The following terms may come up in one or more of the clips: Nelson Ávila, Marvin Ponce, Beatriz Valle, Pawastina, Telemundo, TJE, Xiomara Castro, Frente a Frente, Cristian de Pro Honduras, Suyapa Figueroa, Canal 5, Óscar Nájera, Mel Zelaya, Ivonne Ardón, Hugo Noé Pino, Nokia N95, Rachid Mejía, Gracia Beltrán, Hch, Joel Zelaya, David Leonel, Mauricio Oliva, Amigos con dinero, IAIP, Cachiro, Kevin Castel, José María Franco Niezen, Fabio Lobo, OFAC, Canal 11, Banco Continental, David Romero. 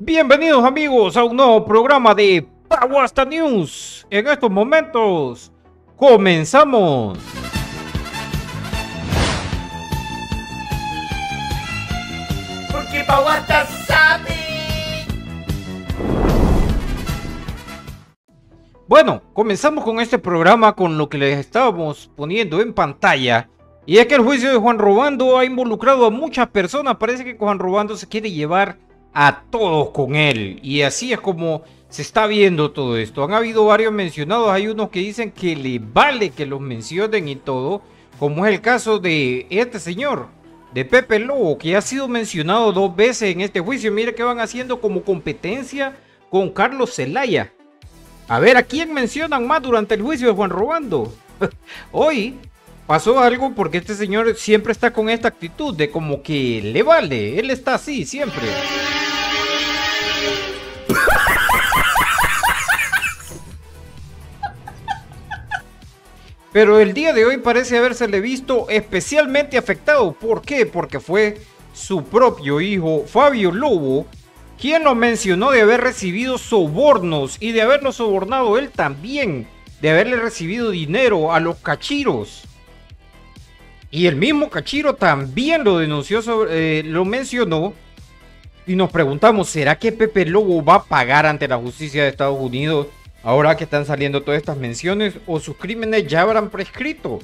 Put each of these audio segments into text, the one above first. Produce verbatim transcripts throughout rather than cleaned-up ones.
Bienvenidos amigos a un nuevo programa de Pawasta News. En estos momentos comenzamos. Porque Pawasta sabe. Bueno, comenzamos con este programa con lo que les estábamos poniendo en pantalla. Y es que el juicio de Juan Robando ha involucrado a muchas personas. Parece que Juan Robando se quiere llevar a todos con él, y así es como se está viendo todo esto. Han habido varios mencionados, hay unos que dicen que le vale que los mencionen y todo, como es el caso de este señor, de Pepe Lobo, que ha sido mencionado dos veces en este juicio. Mire que van haciendo como competencia con Carlos Zelaya, a ver a quién mencionan más durante el juicio de Juan Robando. Hoy pasó algo porque este señor siempre está con esta actitud de como que le vale, él está así siempre. Pero el día de hoy parece habérsele visto especialmente afectado. ¿Por qué? Porque fue su propio hijo, Fabio Lobo, quien lo mencionó de haber recibido sobornos y de haberlo sobornado él también, de haberle recibido dinero a los cachiros. Y el mismo Cachiro también lo denunció, sobre, eh, lo mencionó. Y nos preguntamos, ¿será que Pepe Lobo va a pagar ante la justicia de Estados Unidos? Ahora que están saliendo todas estas menciones, o sus crímenes ya habrán prescrito.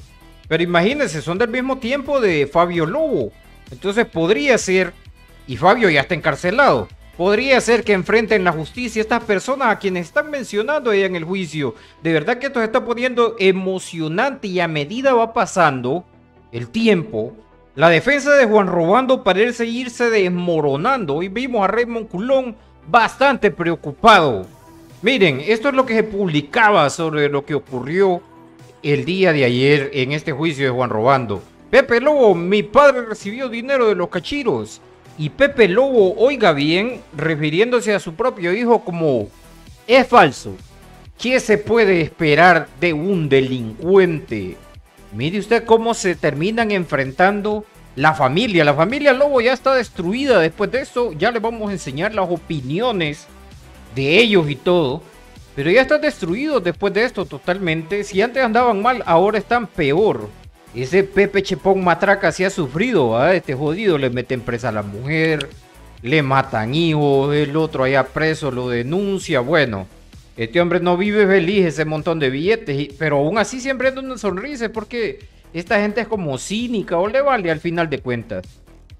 Pero imagínense, son del mismo tiempo de Fabio Lobo. Entonces podría ser, y Fabio ya está encarcelado, podría ser que enfrenten la justicia estas personas a quienes están mencionando allá en el juicio. De verdad que esto se está poniendo emocionante, y a medida va pasando el tiempo, la defensa de Juan Robando parece irse desmoronando. Hoy vimos a Raymond Colón bastante preocupado. Miren, esto es lo que se publicaba sobre lo que ocurrió el día de ayer en este juicio de Juan Robando. Pepe Lobo, mi padre recibió dinero de los cachiros. Y Pepe Lobo, oiga bien, refiriéndose a su propio hijo como es falso. ¿Qué se puede esperar de un delincuente? Mire usted cómo se terminan enfrentando la familia. La familia Lobo ya está destruida después de eso. Ya les vamos a enseñar las opiniones de ellos y todo, pero ya están destruidos después de esto totalmente. Si antes andaban mal, ahora están peor. Ese Pepe Chepón Matraca se ha sufrido, ¿verdad? Este jodido, le meten presa a la mujer, le matan hijos, el otro allá preso lo denuncia. Bueno, este hombre no vive feliz, ese montón de billetes, pero aún así siempre anda una sonrisa, porque esta gente es como cínica, o le vale al final de cuentas.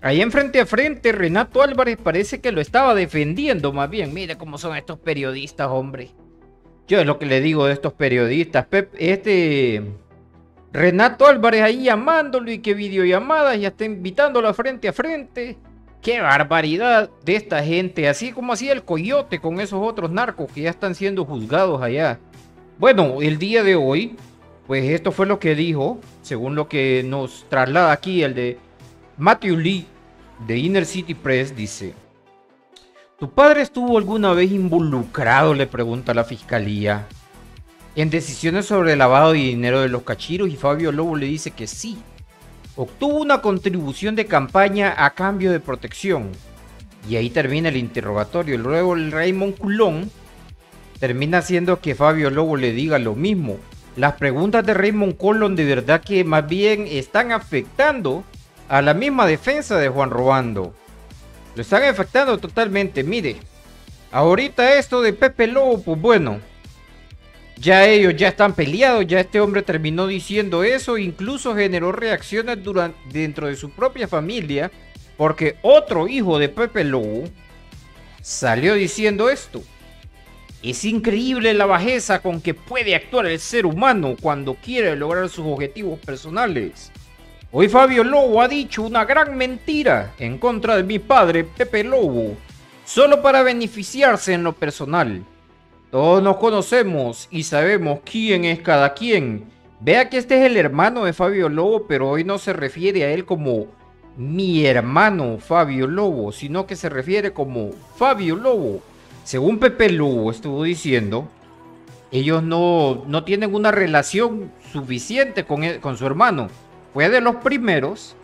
Ahí en Frente a Frente, Renato Álvarez parece que lo estaba defendiendo más bien. Mire cómo son estos periodistas, hombre. Yo es lo que le digo de estos periodistas. Pep, este Renato Álvarez ahí llamándolo, y que videollamadas, ya está invitándolo a Frente a Frente. ¡Qué barbaridad de esta gente! Así como hacía el Coyote con esos otros narcos que ya están siendo juzgados allá. Bueno, el día de hoy, pues esto fue lo que dijo, según lo que nos traslada aquí el de Matthew Lee, de Inner City Press. Dice: ¿tu padre estuvo alguna vez involucrado, le pregunta la fiscalía, en decisiones sobre el lavado de dinero de los cachiros? Y Fabio Lobo le dice que sí, obtuvo una contribución de campaña a cambio de protección. Y ahí termina el interrogatorio. Luego el Raymond Colón termina haciendo que Fabio Lobo le diga lo mismo. Las preguntas de Raymond Colón de verdad que más bien están afectando a la misma defensa de Juan Robando. Lo están afectando totalmente. Mire, ahorita esto de Pepe Lobo, pues bueno, ya ellos ya están peleados. Ya este hombre terminó diciendo eso. Incluso generó reacciones durante, dentro de su propia familia, porque otro hijo de Pepe Lobo salió diciendo esto. Es increíble la bajeza con que puede actuar el ser humano cuando quiere lograr sus objetivos personales. Hoy Fabio Lobo ha dicho una gran mentira en contra de mi padre Pepe Lobo, solo para beneficiarse en lo personal. Todos nos conocemos y sabemos quién es cada quien. Vea que este es el hermano de Fabio Lobo, pero hoy no se refiere a él como mi hermano Fabio Lobo, sino que se refiere como Fabio Lobo. Según Pepe Lobo estuvo diciendo, ellos no, no tienen una relación suficiente con, él, con su hermano. Fue de los primeros,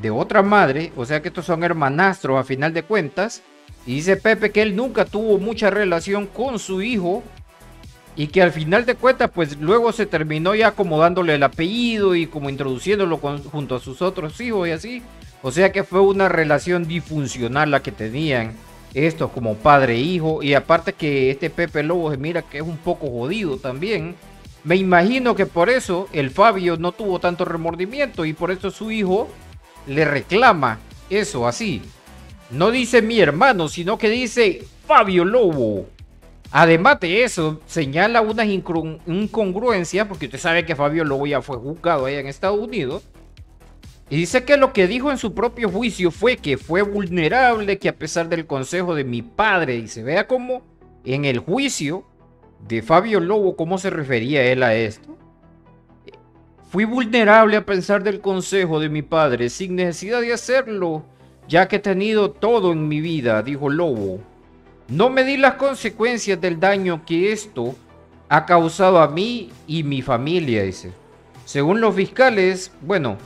de otra madre, o sea que estos son hermanastros a final de cuentas, Y dice Pepe que él nunca tuvo mucha relación con su hijo y que al final de cuentas pues luego se terminó ya acomodándole el apellido y como introduciéndolo con, junto a sus otros hijos y así. O sea que fue una relación disfuncional la que tenían estos como padre e hijo. Y aparte que este Pepe Lobo se mira que es un poco jodido también. Me imagino que por eso el Fabio no tuvo tanto remordimiento y por eso su hijo le reclama eso así. No dice mi hermano, sino que dice Fabio Lobo. Además de eso, señala unas incongruencias, porque usted sabe que Fabio Lobo ya fue juzgado allá en Estados Unidos. Y dice que lo que dijo en su propio juicio fue que fue vulnerable, que a pesar del consejo de mi padre, y se vea como en el juicio de Fabio Lobo, cómo se refería él a esto. Fui vulnerable a pesar del consejo de mi padre, sin necesidad de hacerlo, ya que he tenido todo en mi vida, dijo Lobo. No medí las consecuencias del daño que esto ha causado a mí y mi familia, dice. Según los fiscales, bueno,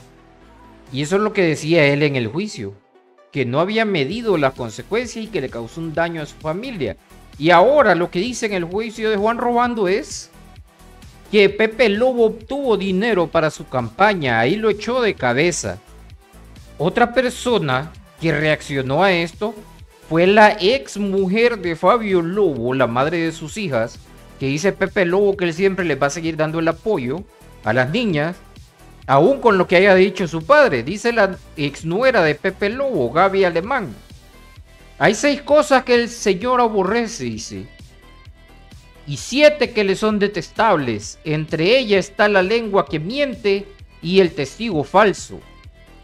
y eso es lo que decía él en el juicio, que no había medido las consecuencias y que le causó un daño a su familia. Y ahora lo que dice en el juicio de Juan Robando es que Pepe Lobo obtuvo dinero para su campaña, ahí lo echó de cabeza. Otra persona que reaccionó a esto fue la ex mujer de Fabio Lobo, la madre de sus hijas, que dice Pepe Lobo que él siempre les va a seguir dando el apoyo a las niñas, aún con lo que haya dicho su padre, dice la ex nuera de Pepe Lobo, Gaby Alemán. Hay seis cosas que el señor aborrece, dice, y siete que le son detestables. Entre ellas está la lengua que miente y el testigo falso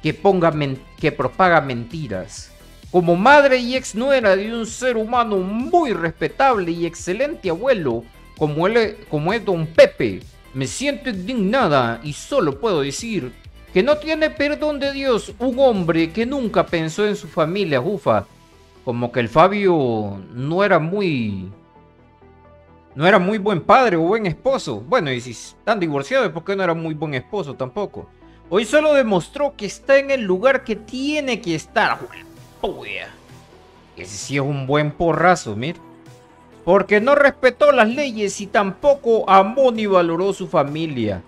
que, ponga que propaga mentiras. Como madre y ex nuera de un ser humano muy respetable y excelente abuelo, como, él, como es don Pepe, me siento indignada y solo puedo decir que no tiene perdón de Dios un hombre que nunca pensó en su familia, jufa. Como que el Fabio no era muy... No era muy buen padre o buen esposo. Bueno, y si están divorciados, ¿por qué no era muy buen esposo tampoco? Hoy solo demostró que está en el lugar que tiene que estar. ¡Joder! Ese sí es un buen porrazo, mira. Porque no respetó las leyes y tampoco amó ni valoró su familia.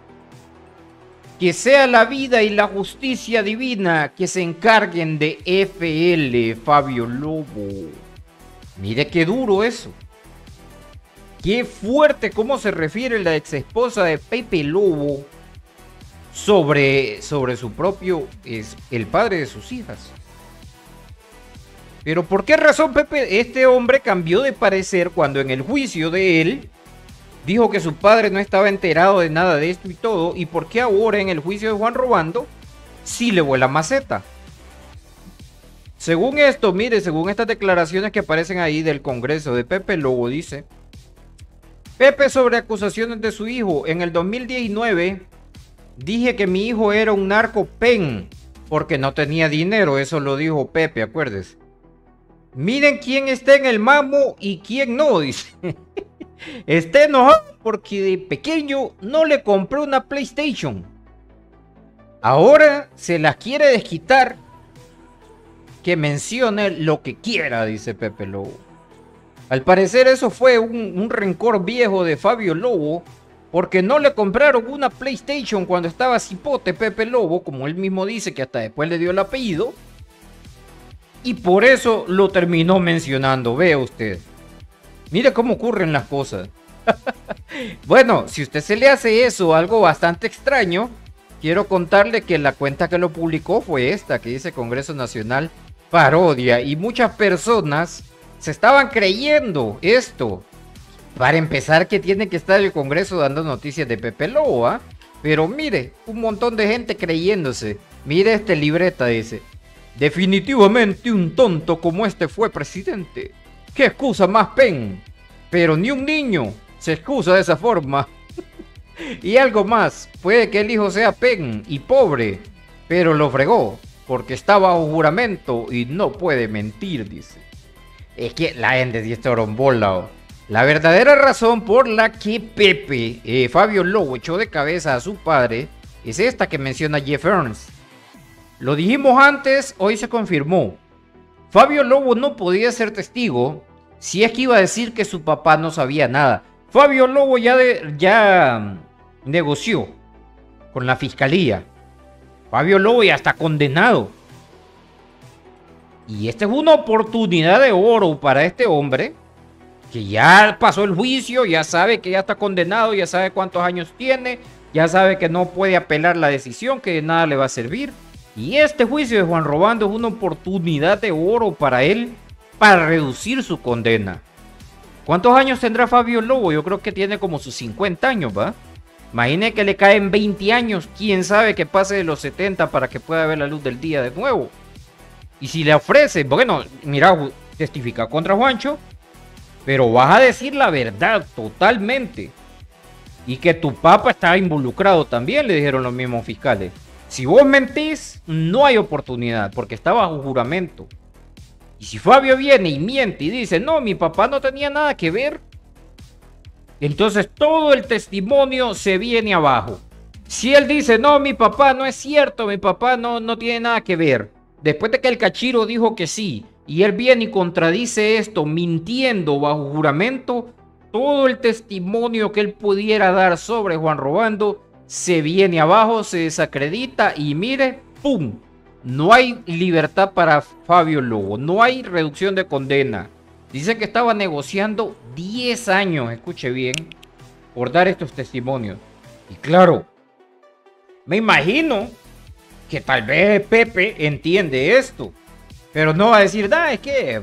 Que sea la vida y la justicia divina que se encarguen de F L, Fabio Lobo. Mire qué duro eso. Qué fuerte cómo se refiere la ex esposa de Pepe Lobo sobre, sobre su propio, es el padre de sus hijas. Pero ¿por qué razón Pepe, este hombre cambió de parecer cuando en el juicio de él dijo que su padre no estaba enterado de nada de esto y todo? ¿Y por qué ahora en el juicio de Juan Robando sí le vuela maceta? Según esto, mire, según estas declaraciones que aparecen ahí del Congreso de Pepe Lobo, dice Pepe sobre acusaciones de su hijo. En el dos mil diecinueve dije que mi hijo era un narco pen porque no tenía dinero. Eso lo dijo Pepe, acuérdese. Miren quién está en el mamo y quién no, dice. Está enojado porque de pequeño no le compró una PlayStation. Ahora se las quiere desquitar. Que mencione lo que quiera, dice Pepe Lobo. Al parecer eso fue un, un rencor viejo de Fabio Lobo, porque no le compraron una PlayStation cuando estaba cipote Pepe Lobo, como él mismo dice que hasta después le dio el apellido. Y por eso lo terminó mencionando, vea usted. Mire cómo ocurren las cosas. Bueno, si usted se le hace eso, algo bastante extraño, quiero contarle que la cuenta que lo publicó fue esta, que dice Congreso Nacional Parodia. Y muchas personas se estaban creyendo esto. Para empezar, que tiene que estar el Congreso dando noticias de Pepe Lobo, ¿eh? Pero mire, un montón de gente creyéndose. Mire este libreta, dice. Definitivamente un tonto como este fue presidente. ¿Qué excusa más pen? Pero ni un niño se excusa de esa forma. Y algo más, puede que el hijo sea pen y pobre, pero lo fregó, porque está bajo juramento y no puede mentir, dice. Es que la gente sí está orombola. La verdadera razón por la que Pepe, eh, Fabio Lobo, echó de cabeza a su padre, es esta que menciona Jeff Ernst. Lo dijimos antes, hoy se confirmó. Fabio Lobo no podía ser testigo si es que iba a decir que su papá no sabía nada. Fabio Lobo ya, de, ya negoció con la fiscalía. Fabio Lobo ya está condenado. Y esta es una oportunidad de oro para este hombre que ya pasó el juicio, ya sabe que ya está condenado, ya sabe cuántos años tiene, ya sabe que no puede apelar la decisión, que de nada le va a servir. Y este juicio de Juan Robando es una oportunidad de oro para él, para reducir su condena. ¿Cuántos años tendrá Fabio Lobo? Yo creo que tiene como sus cincuenta años, ¿va? Imagine que le caen veinte años, quién sabe que pase de los setenta para que pueda ver la luz del día de nuevo. Y si le ofrece, bueno, mira, testifica contra Juancho, pero vas a decir la verdad totalmente. Y que tu papá está involucrado también, le dijeron los mismos fiscales. Si vos mentís, no hay oportunidad, porque está bajo juramento. Y si Fabio viene y miente y dice, no, mi papá no tenía nada que ver, entonces todo el testimonio se viene abajo. Si él dice, no, mi papá no es cierto, mi papá no, no tiene nada que ver, después de que el Cachiro dijo que sí, y él viene y contradice esto, mintiendo bajo juramento, todo el testimonio que él pudiera dar sobre Juan Robando se viene abajo, se desacredita y mire, ¡pum! No hay libertad para Fabio Lobo, no hay reducción de condena. Dice que estaba negociando diez años, escuche bien, por dar estos testimonios. Y claro, me imagino que tal vez Pepe entiende esto, pero no va a decir, da, es que,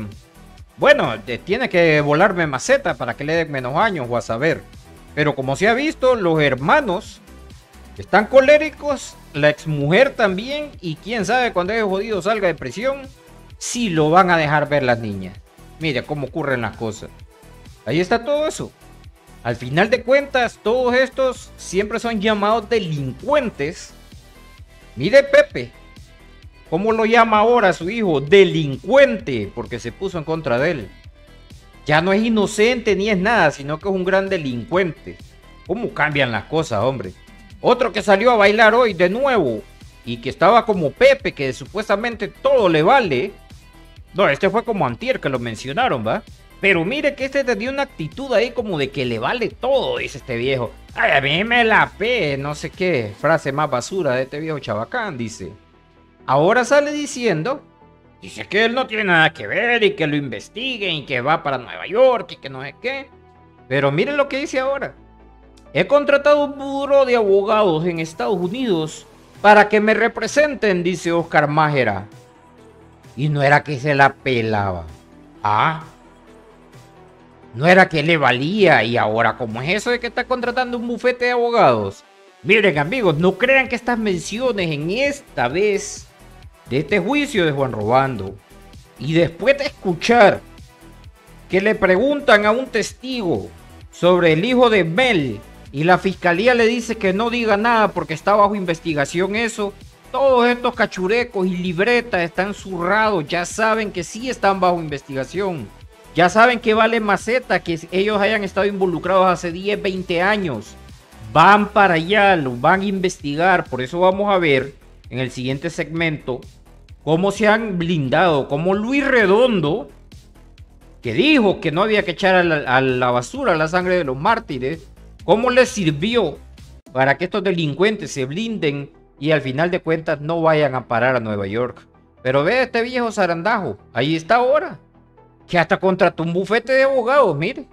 bueno, tiene que volarme maceta para que le den menos años o a saber. Pero como se ha visto, los hermanos están coléricos, la exmujer también, y quién sabe cuando ese jodido salga de prisión, si lo van a dejar ver las niñas. Mira cómo ocurren las cosas. Ahí está todo eso. Al final de cuentas, todos estos siempre son llamados delincuentes. Mire Pepe, cómo lo llama ahora a su hijo, delincuente, porque se puso en contra de él. Ya no es inocente ni es nada, sino que es un gran delincuente. ¿Cómo cambian las cosas, hombre? Otro que salió a bailar hoy de nuevo y que estaba como Pepe, que supuestamente todo le vale. No, este fue como antier que lo mencionaron, ¿va? Pero mire que este tenía una actitud ahí como de que le vale todo, dice este viejo. Ay, a mí me la pe, no sé qué, frase más basura de este viejo chabacán, dice. Ahora sale diciendo, dice que él no tiene nada que ver y que lo investiguen y que va para Nueva York y que no sé qué. Pero miren lo que dice ahora. He contratado un buró de abogados en Estados Unidos para que me representen, dice Óscar Nájera. Y no era que se la pelaba. Ah, no era que le valía. Y ahora, ¿cómo es eso de que está contratando un bufete de abogados? Miren, amigos, no crean que estas menciones en esta vez de este juicio de Juan Robando, y después de escuchar que le preguntan a un testigo sobre el hijo de Mel, y la fiscalía le dice que no diga nada porque está bajo investigación eso. Todos estos cachurecos y libretas están zurrados. Ya saben que sí están bajo investigación. Ya saben que vale maceta que ellos hayan estado involucrados hace diez, veinte años. Van para allá, los van a investigar. Por eso vamos a ver en el siguiente segmento cómo se han blindado. Como Luis Redondo, que dijo que no había que echar a la, a la basura la sangre de los mártires, ¿cómo les sirvió para que estos delincuentes se blinden y al final de cuentas no vayan a parar a Nueva York? Pero ve a este viejo zarandajo, ahí está ahora, que hasta contrató un bufete de abogados, mire,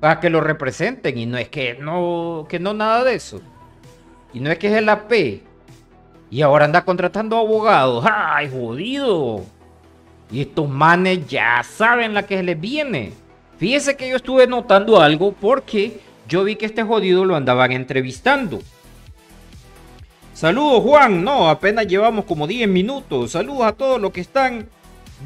para que lo representen. Y no es que no, que no nada de eso. Y no es que es el A P. Y ahora anda contratando abogados. ¡Ay, jodido! Y estos manes ya saben la que se les viene. Fíjese que yo estuve notando algo porque yo vi que este jodido lo andaban entrevistando. Saludos, Juan. No, apenas llevamos como diez minutos. Saludos a todos los que están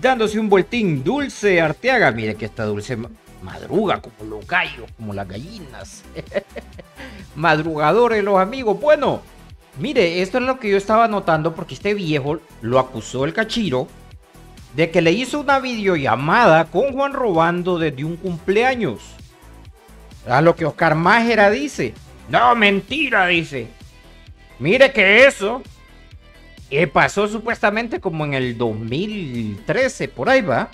dándose un voltín. Dulce Arteaga. Mire que esta Dulce madruga como los gallos, como las gallinas. Madrugadores los amigos. Bueno, mire, esto es lo que yo estaba notando porque este viejo lo acusó el Cachiro de que le hizo una videollamada con Juan Robando desde un cumpleaños. A lo que Óscar Nájera dice, no, mentira, dice. Mire que eso Eh, pasó supuestamente como en el dos mil trece, por ahí va.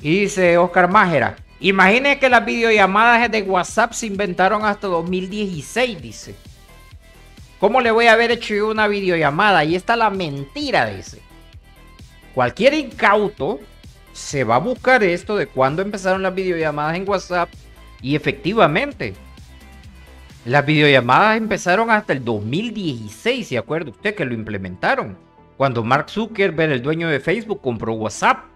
Y dice Óscar Nájera, imagínense que las videollamadas de WhatsApp se inventaron hasta dos mil dieciséis, dice. ¿Cómo le voy a haber hecho yo una videollamada? Ahí está la mentira, dice. Cualquier incauto se va a buscar esto de cuándo empezaron las videollamadas en WhatsApp. Y efectivamente, las videollamadas empezaron hasta el dos mil dieciséis, ¿se acuerda usted que lo implementaron? Cuando Mark Zuckerberg, el dueño de Facebook, compró WhatsApp.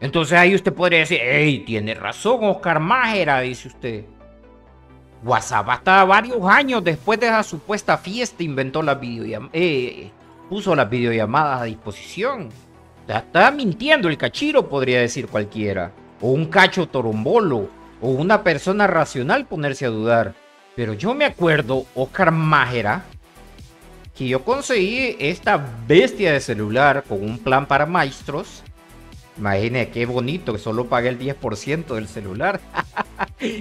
Entonces ahí usted podría decir, hey, tiene razón Óscar Nájera, dice usted. WhatsApp hasta varios años después de esa supuesta fiesta inventó las videollamadas, eh, puso las videollamadas a disposición. Está mintiendo el Cachiro, podría decir cualquiera. O un cacho torombolo. O una persona racional ponerse a dudar. Pero yo me acuerdo, Óscar Nájera, que yo conseguí esta bestia de celular con un plan para maestros. Imagínense qué bonito, que solo pagué el diez por ciento del celular.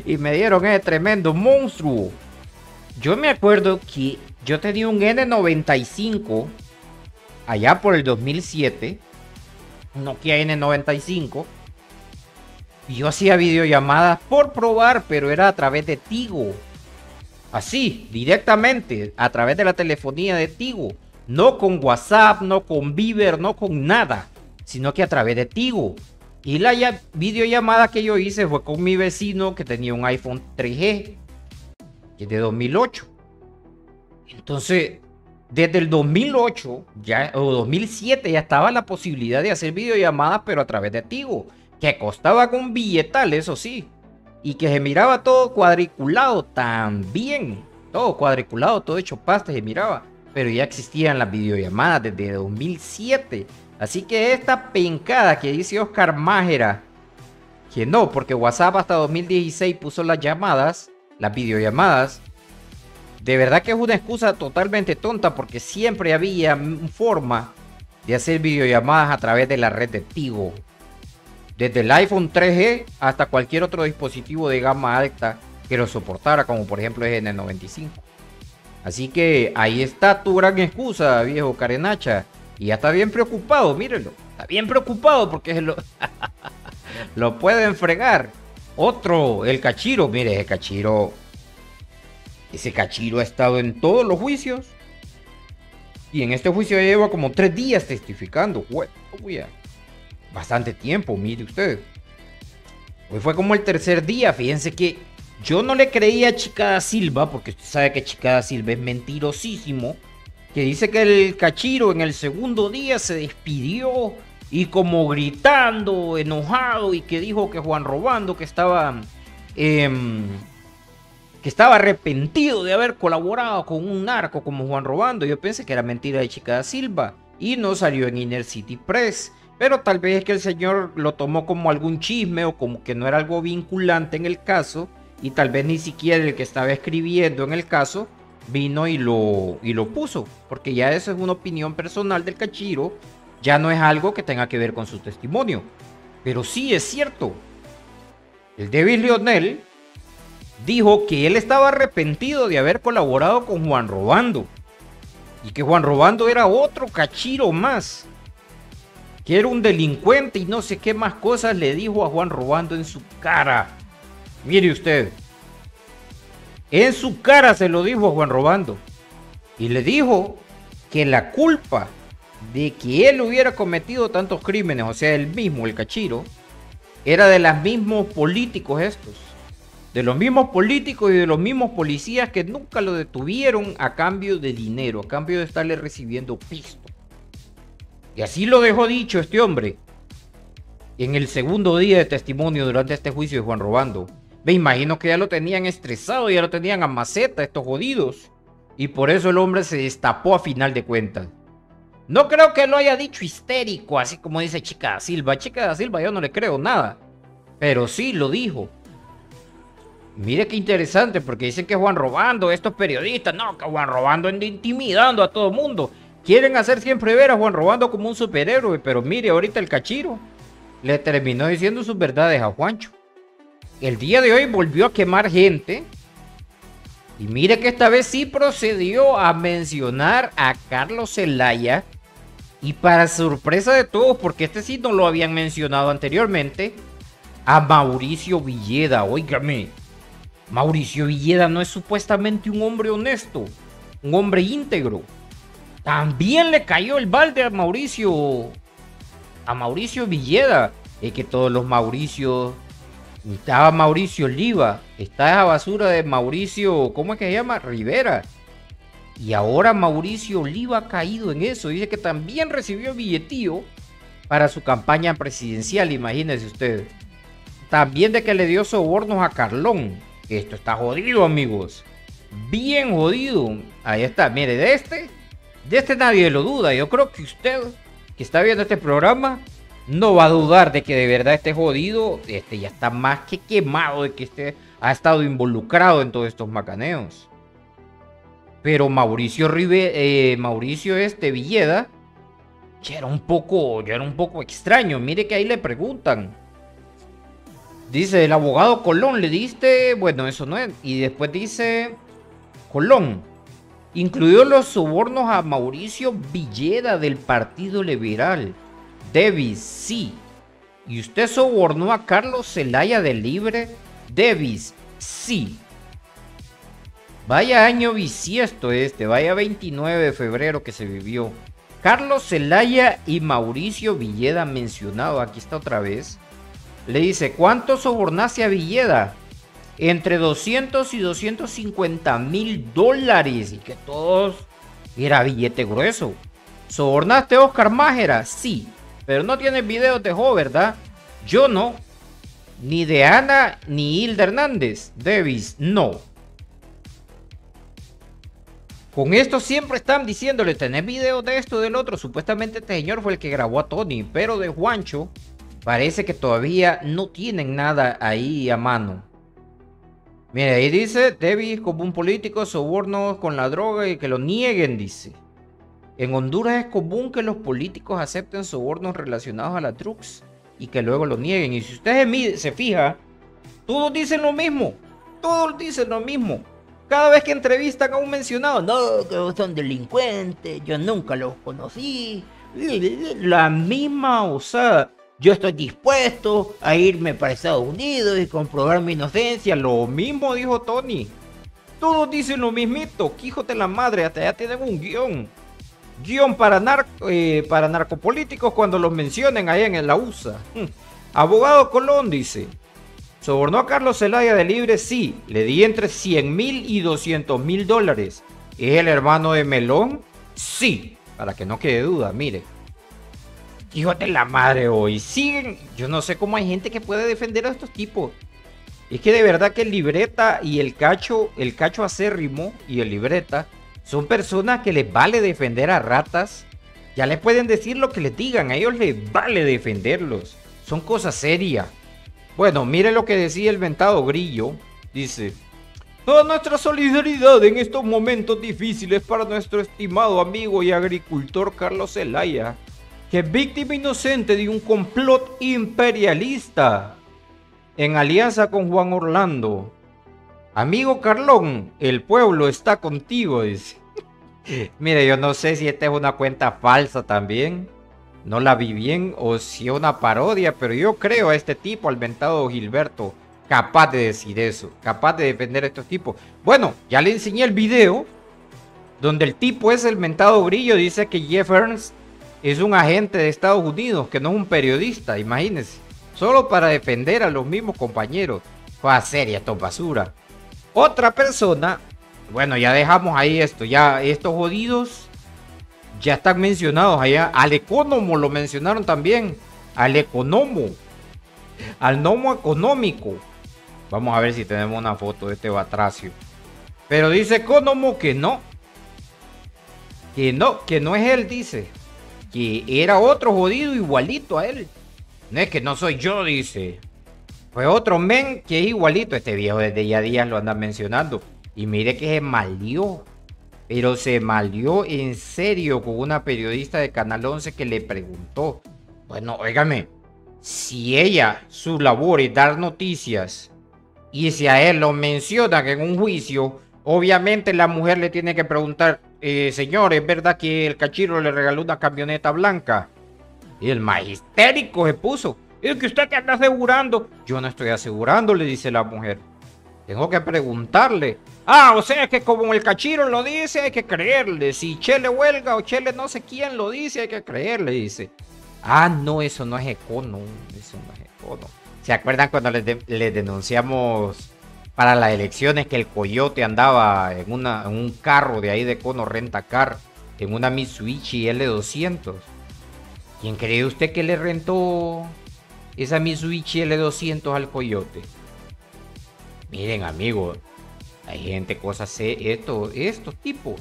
Y me dieron ese tremendo monstruo. Yo me acuerdo que yo tenía un N noventa y cinco allá por el dos mil siete. Nokia N noventa y cinco. Y yo hacía videollamadas por probar, pero era a través de Tigo. Así, directamente, a través de la telefonía de Tigo. No con WhatsApp, no con Viber, no con nada. Sino que a través de Tigo. Y la ya videollamada que yo hice fue con mi vecino que tenía un iPhone tres G. Que es de dos mil ocho. Entonces, desde el dos mil ocho ya, o dos mil siete ya estaba la posibilidad de hacer videollamadas, pero a través de Tigo. Que costaba con billetal, eso sí. Y que se miraba todo cuadriculado también. Todo cuadriculado, todo hecho pasta se miraba. Pero ya existían las videollamadas desde dos mil siete. Así que esta pencada que dice Óscar Nájera, que no, porque WhatsApp hasta dos mil dieciséis puso las llamadas, las videollamadas. De verdad que es una excusa totalmente tonta, porque siempre había forma de hacer videollamadas a través de la red de Tigo. Desde el iPhone tres G hasta cualquier otro dispositivo de gama alta que lo soportara, como por ejemplo es N noventa y cinco. Así que ahí está tu gran excusa, viejo carenacha. Y ya está bien preocupado, mírenlo. Está bien preocupado porque lo, lo pueden fregar. Otro, el Cachiro. Mire, ese Cachiro. Ese Cachiro ha estado en todos los juicios. Y en este juicio lleva como tres días testificando. Uy, bastante tiempo, mire usted. Hoy fue como el tercer día. Fíjense que yo no le creía a Chika da Silva, porque usted sabe que Chika da Silva es mentirosísimo, que dice que el Cachiro en el segundo día se despidió y como gritando, enojado, y que dijo que Juan Robando que estaba eh, que estaba arrepentido de haber colaborado con un narco como Juan Robando. Yo pensé que era mentira de Chika da Silva y no salió en Inner City Press. Pero tal vez es que el señor lo tomó como algún chisme o como que no era algo vinculante en el caso. Y tal vez ni siquiera el que estaba escribiendo en el caso vino y lo, y lo puso. Porque ya eso es una opinión personal del Cachiro. Ya no es algo que tenga que ver con su testimonio. Pero sí es cierto. El David Leonel dijo que él estaba arrepentido de haber colaborado con Juan Robando. Y que Juan Robando era otro Cachiro más. Que era un delincuente y no sé qué más cosas le dijo a Juan Robando en su cara. Mire usted. En su cara se lo dijo a Juan Robando. Y le dijo que la culpa de que él hubiera cometido tantos crímenes, o sea, él mismo, el Cachiro, era de los mismos políticos estos. De los mismos políticos y de los mismos policías que nunca lo detuvieron a cambio de dinero, a cambio de estarle recibiendo pisto. Y así lo dejó dicho este hombre en el segundo día de testimonio durante este juicio de Juan Robando. Me imagino que ya lo tenían estresado, ya lo tenían a maceta estos jodidos. Y por eso el hombre se destapó a final de cuentas. No creo que lo haya dicho histérico, así como dice Chika da Silva. Chika da Silva yo no le creo nada. Pero sí lo dijo. Mire qué interesante, porque dicen que Juan Robando, estos periodistas, no, que Juan Robando anda intimidando a todo mundo. Quieren hacer siempre ver a Juan Robando como un superhéroe, pero mire, ahorita el Cachiro le terminó diciendo sus verdades a Juancho. El día de hoy volvió a quemar gente. Y mire que esta vez sí procedió a mencionar a Carlos Zelaya Y para sorpresa de todos, porque este sí no lo habían mencionado anteriormente, a Mauricio Villeda. Óigame, Mauricio Villeda no es supuestamente un hombre honesto, un hombre íntegro. También le cayó el balde a Mauricio, a Mauricio Villeda. Es que todos los Mauricios... Estaba Mauricio Oliva, está esa basura de Mauricio, ¿cómo es que se llama? Rivera. Y ahora Mauricio Oliva ha caído en eso. Dice que también recibió billetío para su campaña presidencial, imagínense ustedes. También de que le dio sobornos a Carlón. Esto está jodido, amigos. Bien jodido. Ahí está, mire, de este, de este nadie lo duda. Yo creo que usted, que está viendo este programa, no va a dudar de que de verdad este jodido, este ya está más que quemado de que este ha estado involucrado en todos estos macaneos. Pero Mauricio Ribe, eh, Mauricio este Villeda, ya era un poco, ya era un poco extraño. Mire que ahí le preguntan. Dice, el abogado Colón, le diste, bueno, eso no es. Y después dice, Colón incluyó los sobornos a Mauricio Villeda del Partido Liberal. Devis, sí. ¿Y usted sobornó a Carlos Zelaya de Libre? Devis, sí. Vaya año bisiesto este, vaya veintinueve de febrero que se vivió. Carlos Zelaya y Mauricio Villeda mencionado, aquí está otra vez. Le dice, ¿cuánto sobornaste a Villeda? Entre doscientos y doscientos cincuenta mil dólares. Y que todos, era billete grueso. ¿Sobornaste a Óscar Nájera? Sí. Pero no tienes videos de Jo, ¿verdad? Yo no. Ni de Ana, ni Hilda Hernández. Davis, no. Con esto siempre están diciéndole, tenés videos de esto, del otro. Supuestamente este señor fue el que grabó a Tony, pero de Juancho parece que todavía no tienen nada ahí a mano. Mira, ahí dice, Davis como un político, sobornos con la droga y que lo nieguen, dice. En Honduras es común que los políticos acepten sobornos relacionados a la drugs y que luego lo nieguen. Y si usted se fija, todos dicen lo mismo. Todos dicen lo mismo. Cada vez que entrevistan a un mencionado, no, que son delincuentes, yo nunca los conocí. La misma osada. Yo estoy dispuesto a irme para Estados Unidos y comprobar mi inocencia. Lo mismo dijo Tony. Todos dicen lo mismito. Quíjote la madre, hasta ya tienen un guión. Guión para, nar eh, para narcopolíticos cuando los mencionen ahí en la U S A. Hmm. Abogado Colón dice, ¿sobornó a Carlos Zelaya de Libre? Sí, le di entre cien mil y doscientos mil dólares. ¿Es el hermano de Melón? Sí, para que no quede duda, mire. Híjole la madre hoy, siguen. Yo no sé cómo hay gente que puede defender a estos tipos. Es que de verdad que el libreta y el cacho, el cacho acérrimo y el libreta, son personas que les vale defender a ratas. Ya les pueden decir lo que les digan. A ellos les vale defenderlos. Son cosas serias. Bueno, mire lo que decía el mentado Grillo. Dice, toda nuestra solidaridad en estos momentos difíciles para nuestro estimado amigo y agricultor Carlos Zelaya, que es víctima inocente de un complot imperialista en alianza con Juan Orlando. Amigo Carlón, el pueblo está contigo, dice. Mire, yo no sé si esta es una cuenta falsa también. No la vi bien o si es una parodia, pero yo creo a este tipo, al mentado Gilberto, capaz de decir eso, capaz de defender a estos tipos. Bueno, ya le enseñé el video donde el tipo es el mentado Grillo, dice que Jeff Ernst es un agente de Estados Unidos, que no es un periodista, imagínense. Solo para defender a los mismos compañeros. Fue seria esta basura. Otra persona, bueno, ya dejamos ahí esto, ya estos jodidos ya están mencionados allá. Al Economo lo mencionaron también, al Economo, al Nomo Económico. Vamos a ver si tenemos una foto de este batracio. Pero dice Economo que no, que no, que no es él, dice, que era otro jodido igualito a él. No es que no soy yo, dice. Pues otro men que es igualito. Este viejo desde ya días lo andan mencionando. Y mire que se malió. Pero se malió en serio con una periodista de Canal once que le preguntó. Bueno, óigame. Si ella, su labor es dar noticias. Y si a él lo mencionan en un juicio. Obviamente la mujer le tiene que preguntar. eh, señor, es verdad que el Cachiro le regaló una camioneta blanca. Y el magistérico se puso. Es que usted que anda asegurando. Yo no estoy asegurando, le dice la mujer. Tengo que preguntarle. Ah, o sea que como el Cachiro lo dice, hay que creerle. Si Chele Huelga o Chele no sé quién lo dice, hay que creerle, dice. Ah, no, eso no es econo. Eso no es econo. ¿Se acuerdan cuando les, de les denunciamos para las elecciones que el Coyote andaba en, una, en un carro de ahí de Econo Rentacar, en una Mitsubishi L doscientos? ¿Quién cree usted que le rentó esa Mitsubishi L doscientos al Coyote? Miren, amigos, hay gente, cosas, esto, estos tipos,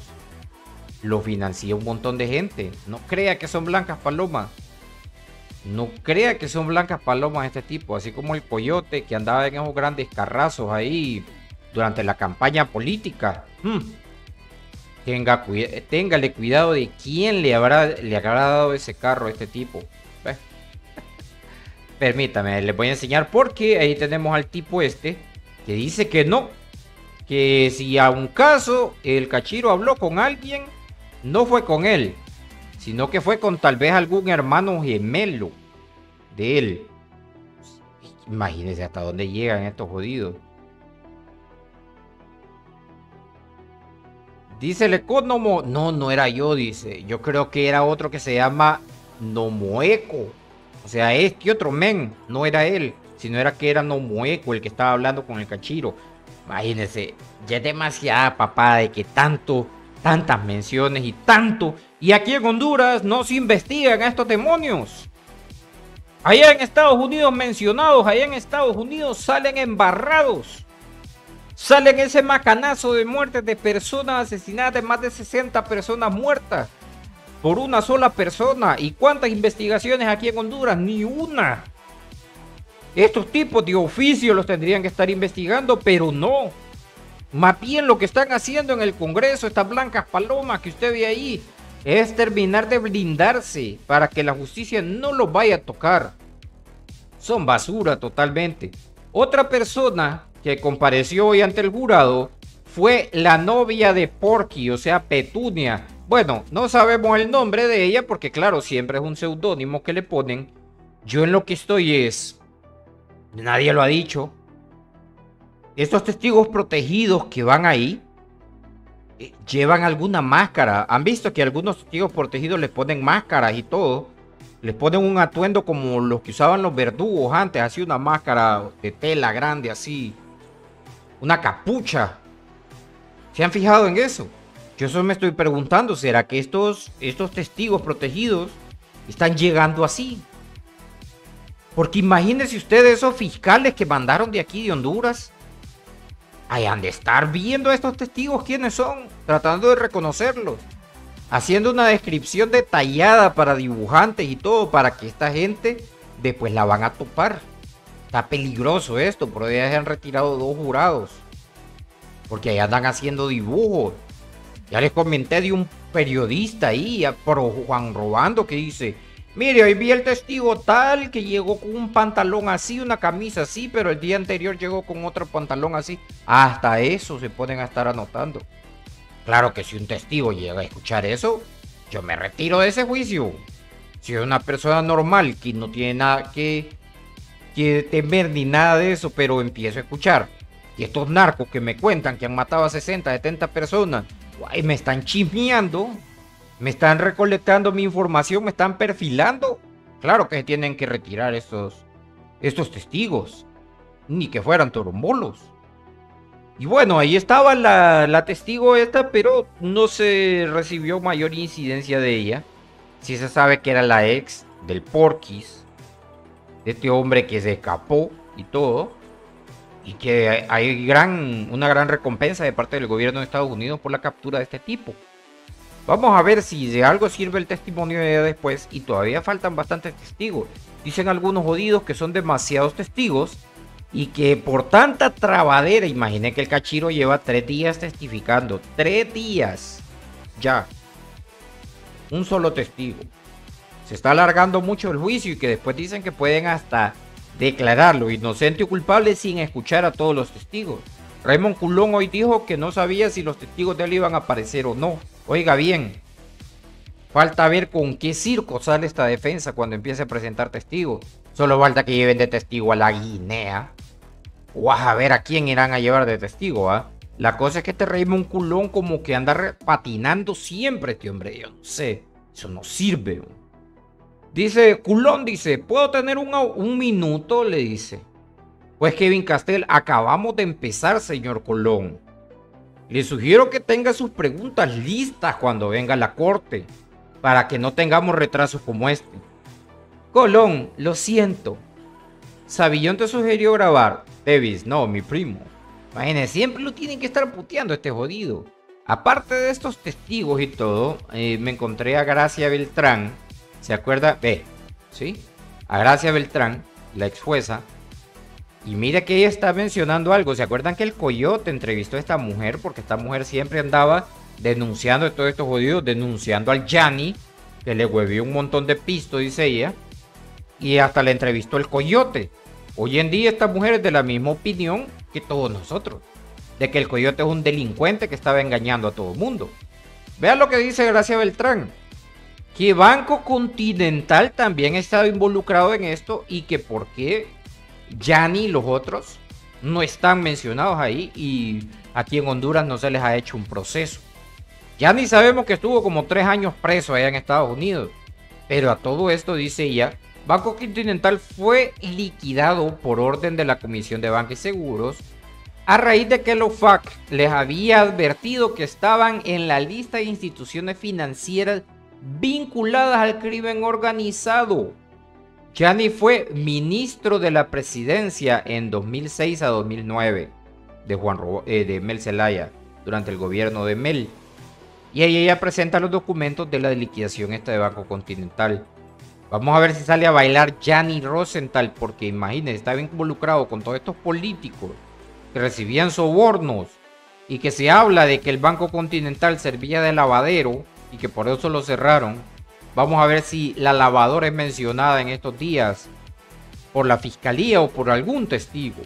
lo financia un montón de gente. No crea que son blancas palomas. No crea que son blancas palomas este tipo. Así como el Coyote que andaba en esos grandes carrazos ahí durante la campaña política. Hmm. Tenga, téngale cuidado de quién le habrá, le habrá dado ese carro a este tipo. Eh. Permítame, les voy a enseñar porque ahí tenemos al tipo este que dice que no. Que si a un caso el Cachiro habló con alguien, no fue con él, sino que fue con tal vez algún hermano gemelo de él. Imagínense hasta dónde llegan estos jodidos. Dice el Economo, no, no era yo, dice. Yo creo que era otro que se llama Nomoeco. O sea, este otro men, no era él, sino era que era Nomoeco el que estaba hablando con el Cachiro. Imagínense, ya es demasiada papada de que tanto, tantas menciones y tanto. Y aquí en Honduras no se investigan a estos demonios. Allá en Estados Unidos mencionados, allá en Estados Unidos salen embarrados. Salen ese macanazo de muertes de personas asesinadas, de más de sesenta personas muertas por una sola persona. ¿Y cuántas investigaciones aquí en Honduras? Ni una. Estos tipos de oficio los tendrían que estar investigando, pero no. Más bien lo que están haciendo en el Congreso, estas blancas palomas que usted ve ahí, es terminar de blindarse para que la justicia no los vaya a tocar. Son basura totalmente. Otra persona que compareció hoy ante el jurado fue la novia de Porky, o sea, Petunia. Bueno, no sabemos el nombre de ella porque claro, siempre es un seudónimo que le ponen. Yo en lo que estoy es... nadie lo ha dicho. Estos testigos protegidos que van ahí eh, llevan alguna máscara. Han visto que algunos testigos protegidos les ponen máscaras y todo. Les ponen un atuendo como los que usaban los verdugos antes. Así una máscara de tela grande así. Una capucha. ¿Se han fijado en eso? Yo eso me estoy preguntando. ¿Será que estos, estos testigos protegidos están llegando así? Porque imagínense ustedes esos fiscales que mandaron de aquí de Honduras. Ahí han de estar viendo a estos testigos quiénes son, tratando de reconocerlos, haciendo una descripción detallada para dibujantes y todo, para que esta gente después la van a topar. Está peligroso esto, por ya se han retirado dos jurados, porque ahí andan haciendo dibujos. Ya les comenté de un periodista ahí, pro Juan Robando, que dice... mire, hoy vi el testigo tal que llegó con un pantalón así, una camisa así, pero el día anterior llegó con otro pantalón así. Hasta eso se pueden estar anotando. Claro que si un testigo llega a escuchar eso, yo me retiro de ese juicio. Si es una persona normal que no tiene nada que, que temer ni nada de eso, pero empiezo a escuchar. Y estos narcos que me cuentan que han matado a sesenta, setenta personas, guay, me están chismeando. Me están recolectando mi información, me están perfilando. Claro que se tienen que retirar estos, estos testigos. Ni que fueran torombolos. Y bueno, ahí estaba la, la testigo esta, pero no se recibió mayor incidencia de ella. Sí se sabe que era la ex del Porquis, de este hombre que se escapó y todo. Y que hay gran, una gran recompensa de parte del gobierno de Estados Unidos por la captura de este tipo. Vamos a ver si de algo sirve el testimonio de después, y todavía faltan bastantes testigos. Dicen algunos jodidos que son demasiados testigos y que por tanta trabadera, imaginé que el Cachiro lleva tres días testificando. Tres días. Ya. Un solo testigo. Se está alargando mucho el juicio y que después dicen que pueden hasta declararlo inocente o culpable sin escuchar a todos los testigos. Raymond Colón hoy dijo que no sabía si los testigos de él iban a aparecer o no. Oiga bien, falta ver con qué circo sale esta defensa cuando empiece a presentar testigos. Solo falta que lleven de testigo a la Guinea. O a ver a quién irán a llevar de testigo, ¿ah? ¿eh? La cosa es que este Raymond Colón como que anda patinando siempre este hombre. Yo no sé, eso no sirve. Dice, Colón dice, ¿puedo tener un, un minuto? Le dice. Pues Kevin Castel, acabamos de empezar, señor Colón. Le sugiero que tenga sus preguntas listas cuando venga la corte, para que no tengamos retrasos como este. Colón, lo siento. Savillón te sugirió grabar. Davis, no, mi primo. Imagínense, siempre lo tienen que estar puteando este jodido. Aparte de estos testigos y todo, eh, me encontré a Gracia Beltrán. ¿Se acuerda? Ve, eh, ¿sí? A Gracia Beltrán, la ex jueza. Y mira que ella está mencionando algo. ¿Se acuerdan que el Coyote entrevistó a esta mujer? Porque esta mujer siempre andaba denunciando a todos estos jodidos, denunciando al Yanni, que le huevió un montón de pisto, dice ella. Y hasta le entrevistó el Coyote. Hoy en día esta mujer es de la misma opinión que todos nosotros, de que el Coyote es un delincuente que estaba engañando a todo el mundo. Vean lo que dice Gracia Beltrán. Que Banco Continental también ha estado involucrado en esto y que por qué Yanni y los otros no están mencionados ahí, y aquí en Honduras no se les ha hecho un proceso. Yanni sabemos que estuvo como tres años preso allá en Estados Unidos, pero a todo esto dice ella, Banco Continental fue liquidado por orden de la Comisión de Banca y Seguros a raíz de que el O F A C les había advertido que estaban en la lista de instituciones financieras vinculadas al crimen organizado. Yanni fue ministro de la presidencia en dos mil seis a dos mil nueve de, Juan Rob- eh, de Mel Zelaya, durante el gobierno de Mel. Y ahí ella presenta los documentos de la liquidación esta de Banco Continental. Vamos a ver si sale a bailar Yanni Rosenthal, porque imagínense, estaba involucrado con todos estos políticos que recibían sobornos y que se habla de que el Banco Continental servía de lavadero y que por eso lo cerraron. Vamos a ver si la lavadora es mencionada en estos días por la fiscalía o por algún testigo.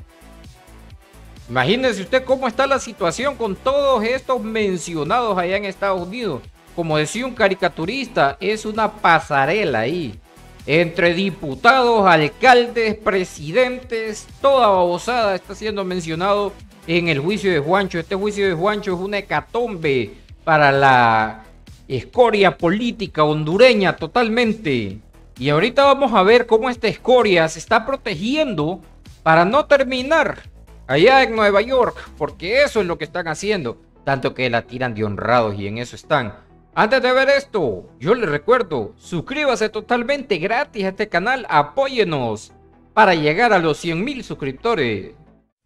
Imagínense usted cómo está la situación con todos estos mencionados allá en Estados Unidos. Como decía un caricaturista, es una pasarela ahí, entre diputados, alcaldes, presidentes, toda babosada está siendo mencionado en el juicio de Juancho. Este juicio de Juancho es una hecatombe para la escoria política hondureña totalmente. Y ahorita vamos a ver cómo esta escoria se está protegiendo para no terminar allá en Nueva York, porque eso es lo que están haciendo, tanto que la tiran de honrados y en eso están. Antes de ver esto, yo les recuerdo, suscríbase totalmente gratis a este canal, apóyenos para llegar a los cien mil suscriptores.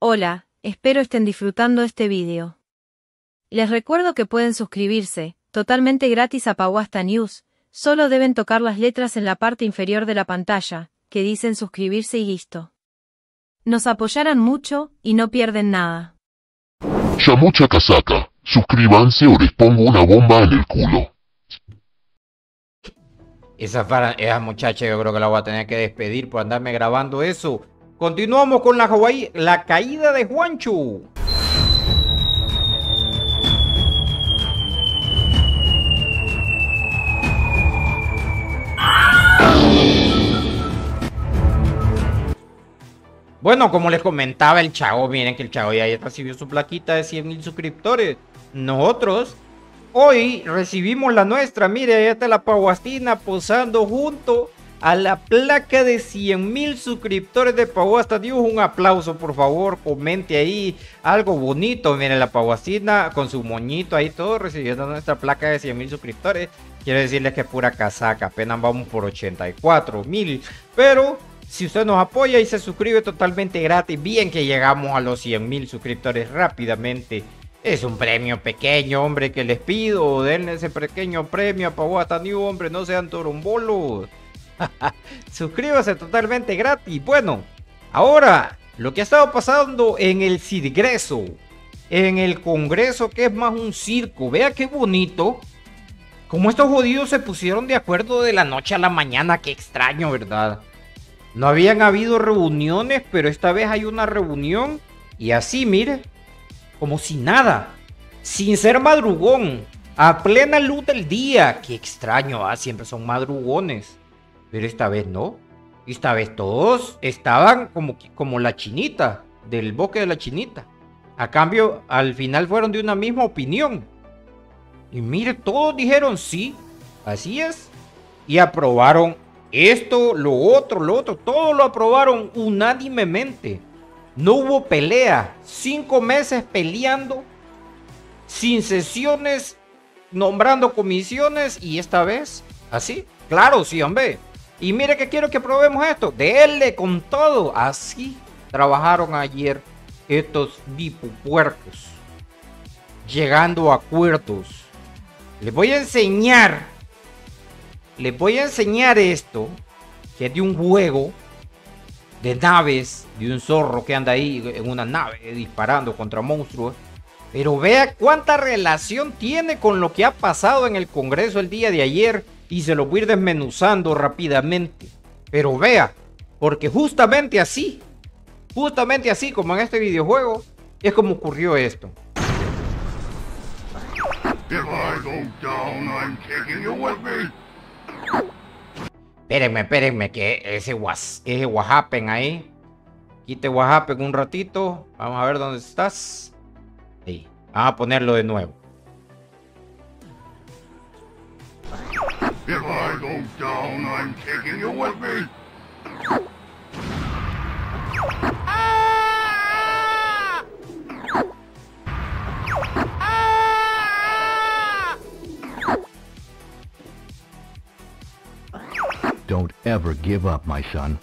Hola, espero estén disfrutando este vídeo. Les recuerdo que pueden suscribirse totalmente gratis a Pawasta News, solo deben tocar las letras en la parte inferior de la pantalla, que dicen suscribirse y listo. Nos apoyarán mucho y no pierden nada. Chamucha casaca, suscríbanse o les pongo una bomba en el culo. Esa, para, esa muchacha yo creo que la voy a tener que despedir por andarme grabando eso. Continuamos con la, la caída de Juancho. Bueno, como les comentaba el chavo, miren que el chavo ya recibió su plaquita de cien mil suscriptores. Nosotros hoy recibimos la nuestra. Mire, ahí está la Pawastina posando junto a la placa de cien mil suscriptores de Pawasta News. Un aplauso, por favor, comente ahí algo bonito. Miren la Pawastina con su moñito ahí todo recibiendo nuestra placa de cien mil suscriptores. Quiero decirles que es pura casaca, apenas vamos por ochenta y cuatro mil, pero... si usted nos apoya y se suscribe totalmente gratis, bien que llegamos a los cien mil suscriptores rápidamente. Es un premio pequeño, hombre, que les pido. Denle ese pequeño premio a Pawasta News, hombre, no sean torombolos. Suscríbase totalmente gratis. Bueno, ahora, lo que ha estado pasando en el Congreso, en el Congreso que es más un circo. Vea qué bonito, como estos jodidos se pusieron de acuerdo de la noche a la mañana. Qué extraño, ¿verdad? No habían habido reuniones, pero esta vez hay una reunión y así, mire, como si nada, sin ser madrugón, a plena luz del día. Qué extraño, ¿eh? Siempre son madrugones. Pero esta vez no. Esta vez todos estaban como, como la chinita, del bosque de la chinita. A cambio, al final fueron de una misma opinión. Y mire, todos dijeron sí, así es. Y aprobaron esto, lo otro, lo otro. Todo lo aprobaron unánimemente. No hubo pelea. Cinco meses peleando, sin sesiones, nombrando comisiones, y esta vez así. Claro, sí, hombre. Y mire que quiero que probemos esto. Dele con todo. Así trabajaron ayer estos dipupuercos, llegando a acuerdos. Les voy a enseñar. Les voy a enseñar esto, que es de un juego de naves, de un zorro que anda ahí en una nave disparando contra monstruos. Pero vea cuánta relación tiene con lo que ha pasado en el Congreso el día de ayer. Y se lo voy a ir desmenuzando rápidamente. Pero vea, porque justamente así, justamente así como en este videojuego, es como ocurrió esto. Espérenme, espérenme, que ese was, ese Whatsappen ahí. Quite Whatsappen un ratito. Vamos a ver dónde estás. Sí, vamos a ponerlo de nuevo. If I go down, I'm taking you with me. Ah! Ah! Don't ever give up, my son.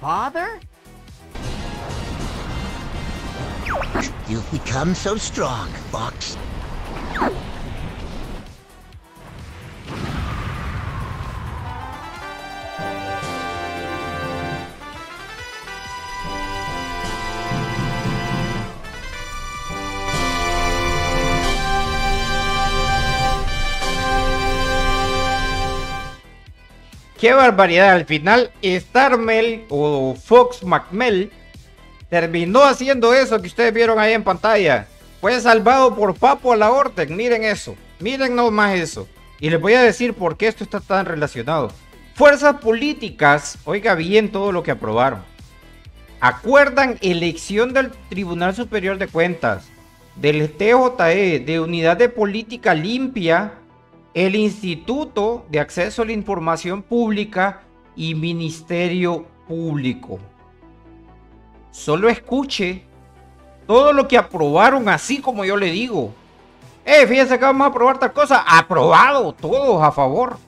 Father? You've become so strong, Fox. Qué barbaridad, al final Starmel o Fox McMel terminó haciendo eso que ustedes vieron ahí en pantalla. Fue salvado por Papo a la Orden, miren eso, miren nomás eso. Y les voy a decir por qué esto está tan relacionado. Fuerzas políticas, oiga bien todo lo que aprobaron. Acuerdan elección del Tribunal Superior de Cuentas, del T J E, de Unidad de Política Limpia, el Instituto de Acceso a la Información Pública y Ministerio Público. Solo escuche todo lo que aprobaron así como yo le digo. Eh, fíjense que vamos a aprobar tal cosa. Aprobado, todos a favor.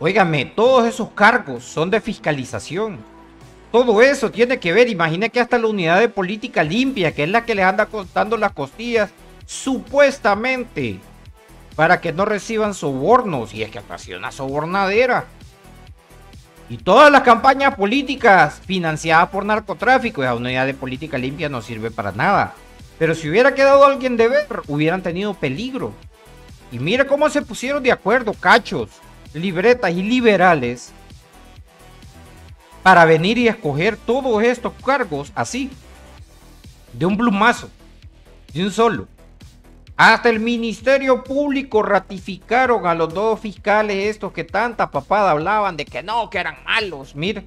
Óigame, todos esos cargos son de fiscalización. Todo eso tiene que ver. Imagine que hasta la Unidad de Política Limpia, que es la que les anda contando las costillas, supuestamente, para que no reciban sobornos, y es que apareció una sobornadera. Y todas las campañas políticas financiadas por narcotráfico, esa Unidad de Política Limpia no sirve para nada. Pero si hubiera quedado alguien de ver, hubieran tenido peligro. Y mira cómo se pusieron de acuerdo cachos, libretas y liberales para venir y escoger todos estos cargos así, de un plumazo, de un solo. Hasta el Ministerio Público ratificaron a los dos fiscales estos que tanta papada hablaban de que no, que eran malos, mire.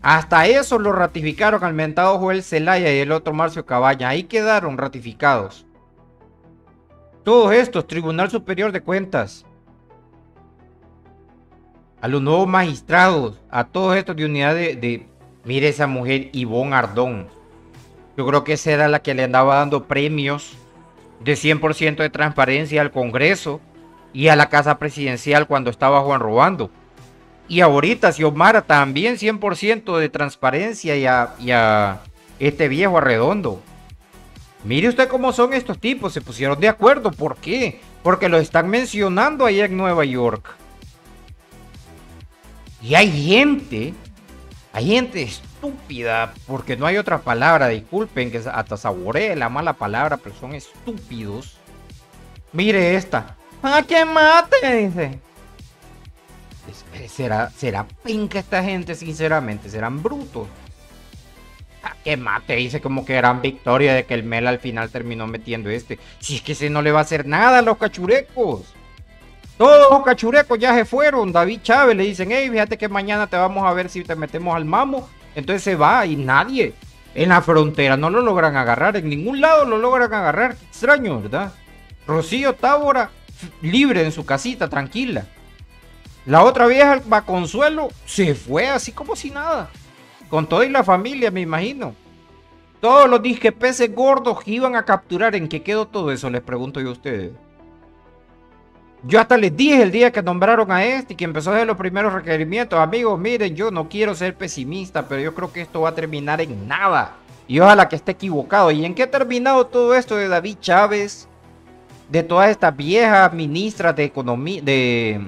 Hasta eso lo ratificaron al mentado Joel Zelaya y el otro Marcio Cabaña. Ahí quedaron ratificados. Todos estos, Tribunal Superior de Cuentas, a los nuevos magistrados, a todos estos de unidad de... de... Mire esa mujer, Ivonne Ardón. Yo creo que esa era la que le andaba dando premios de cien por ciento de transparencia al Congreso y a la Casa Presidencial cuando estaba Juan Robando. Y ahorita Xiomara también cien por ciento de transparencia y a, y a este viejo Redondo. Mire usted cómo son estos tipos, se pusieron de acuerdo. ¿Por qué? Porque los están mencionando allá en Nueva York. Y hay gente, hay gente estúpida, porque no hay otra palabra, disculpen que hasta saboreé la mala palabra, pero son estúpidos. Mire esta. ¡Ah, que mate! Dice. ¿Será, será penca esta gente, sinceramente? ¿Serán brutos? que mate, dice como que gran victoria de que el Mel al final terminó metiendo este. Si es que ese no le va a hacer nada a los cachurecos. Todos los cachurecos ya se fueron. David Chávez le dicen, hey, fíjate que mañana te vamos a ver si te metemos al mamo. Entonces se va y nadie. En la frontera no lo logran agarrar, en ningún lado lo logran agarrar. Qué extraño, ¿verdad? Rocío Tábora, libre en su casita, tranquila. La otra vieja, el Baconsuelo, se fue así como si nada. Con toda y la familia, me imagino. Todos los disque peces gordos que iban a capturar, ¿en qué quedó todo eso? Les pregunto yo a ustedes. Yo hasta les dije el día que nombraron a este y que empezó a hacer los primeros requerimientos. Amigos, miren, yo no quiero ser pesimista, pero yo creo que esto va a terminar en nada. Y ojalá que esté equivocado. ¿Y en qué ha terminado todo esto de David Chávez? De todas estas viejas ministras de economía, de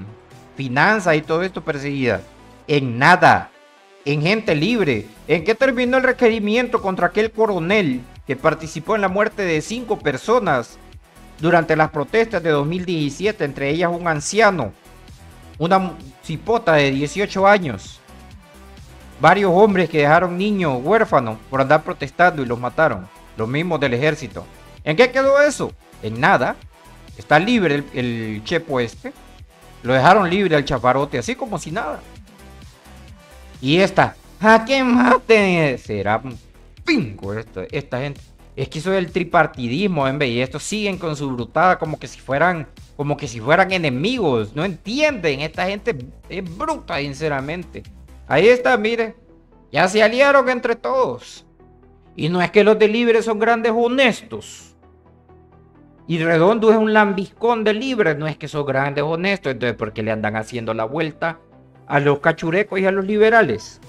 finanzas y todo esto perseguidas. En nada. En gente libre. ¿En qué terminó el requerimiento contra aquel coronel que participó en la muerte de cinco personas durante las protestas de dos mil diecisiete, entre ellas un anciano, una cipota de dieciocho años, varios hombres que dejaron niños huérfanos por andar protestando y los mataron, los mismos del ejército? ¿En qué quedó eso? En nada. Está libre el, el chepo este, lo dejaron libre al chaparote, así como si nada. Y esta, ¿a qué maten? Será un pingo esto, esta gente. Es que eso del tripartidismo, en vez, y estos siguen con su brutada como que si fueran, como que si fueran enemigos. No entienden, esta gente es bruta, sinceramente. Ahí está, mire, ya se aliaron entre todos. Y no es que los de Libre son grandes honestos. Y Redondo es un lambiscón de Libre, no es que son grandes honestos. Entonces, ¿por qué le andan haciendo la vuelta a los cachurecos y a los liberales?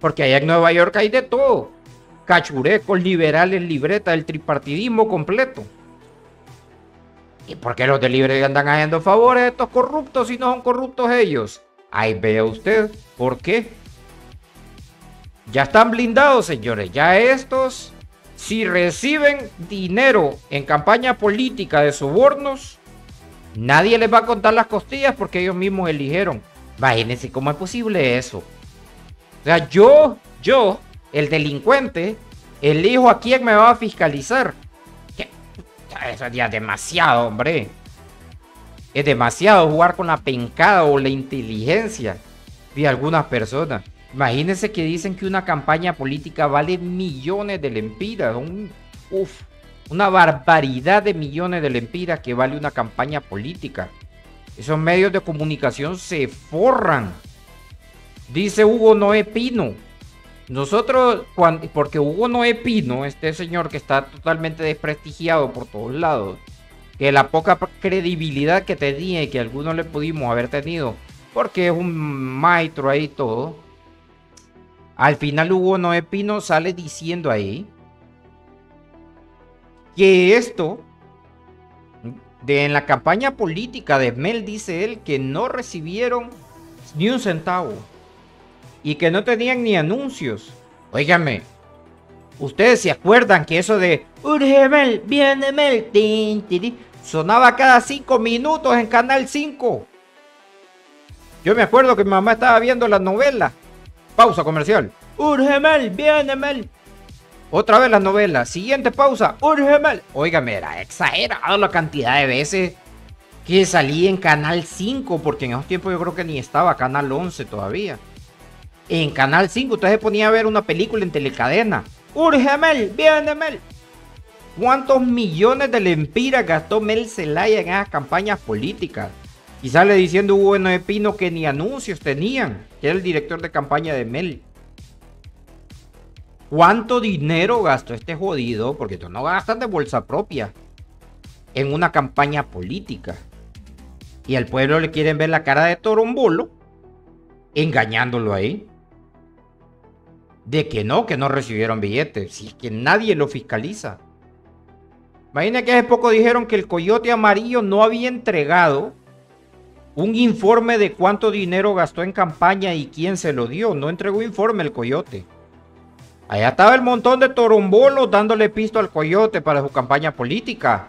Porque allá en Nueva York hay de todo. Cachurecos, liberales, libreta, el tripartidismo completo. ¿Y por qué los de Libre andan haciendo favores a estos corruptos si no son corruptos ellos? Ahí vea usted, ¿por qué? Ya están blindados, señores. Ya estos, si reciben dinero en campaña política de sobornos, nadie les va a contar las costillas porque ellos mismos eligieron. Imagínense cómo es posible eso. O sea, yo, yo... el delincuente, elijo a quién me va a fiscalizar. ¿Qué? Eso ya es demasiado, hombre. Es demasiado jugar con la pencada o la inteligencia de algunas personas. Imagínense que dicen que una campaña política vale millones de lempiras. Un, uf, una barbaridad de millones de lempiras que vale una campaña política. Esos medios de comunicación se forran. Dice Hugo Noé Pino. Nosotros, cuando, porque Hugo Noé Pino, este señor que está totalmente desprestigiado por todos lados, que la poca credibilidad que tenía y que algunos le pudimos haber tenido, porque es un maestro ahí todo, al final Hugo Noé Pino sale diciendo ahí que esto, de en la campaña política de Mel, dice él, que no recibieron ni un centavo. Y que no tenían ni anuncios. Óigame, ustedes se acuerdan que eso de urge Mel, viene Mel, tin, tin, sonaba cada cinco minutos en Canal cinco. Yo me acuerdo que mi mamá estaba viendo las novelas. Pausa comercial. Urge Mel, viene Mel. Otra vez las novelas. Siguiente pausa. Urge Mel. Óigame, era exagerado la cantidad de veces que salí en Canal cinco. Porque en esos tiempos yo creo que ni estaba Canal once todavía. En Canal cinco usted se ponía a ver una película en telecadena. ¡Urge Mel! ¡Viene Mel! ¿Cuántos millones de lempiras gastó Mel Zelaya en esas campañas políticas? Y sale diciendo Hugo Noé Pino que ni anuncios tenían, que era el director de campaña de Mel. ¿Cuánto dinero gastó este jodido? Porque estos no gastan de bolsa propia en una campaña política. Y al pueblo le quieren ver la cara de torombolo engañándolo ahí. De que no, que no recibieron billetes. Si es que nadie lo fiscaliza. Imagina que hace poco dijeron que el Coyote Amarillo no había entregado un informe de cuánto dinero gastó en campaña y quién se lo dio. No entregó informe el Coyote. Allá estaba el montón de torombolos dándole pisto al Coyote para su campaña política.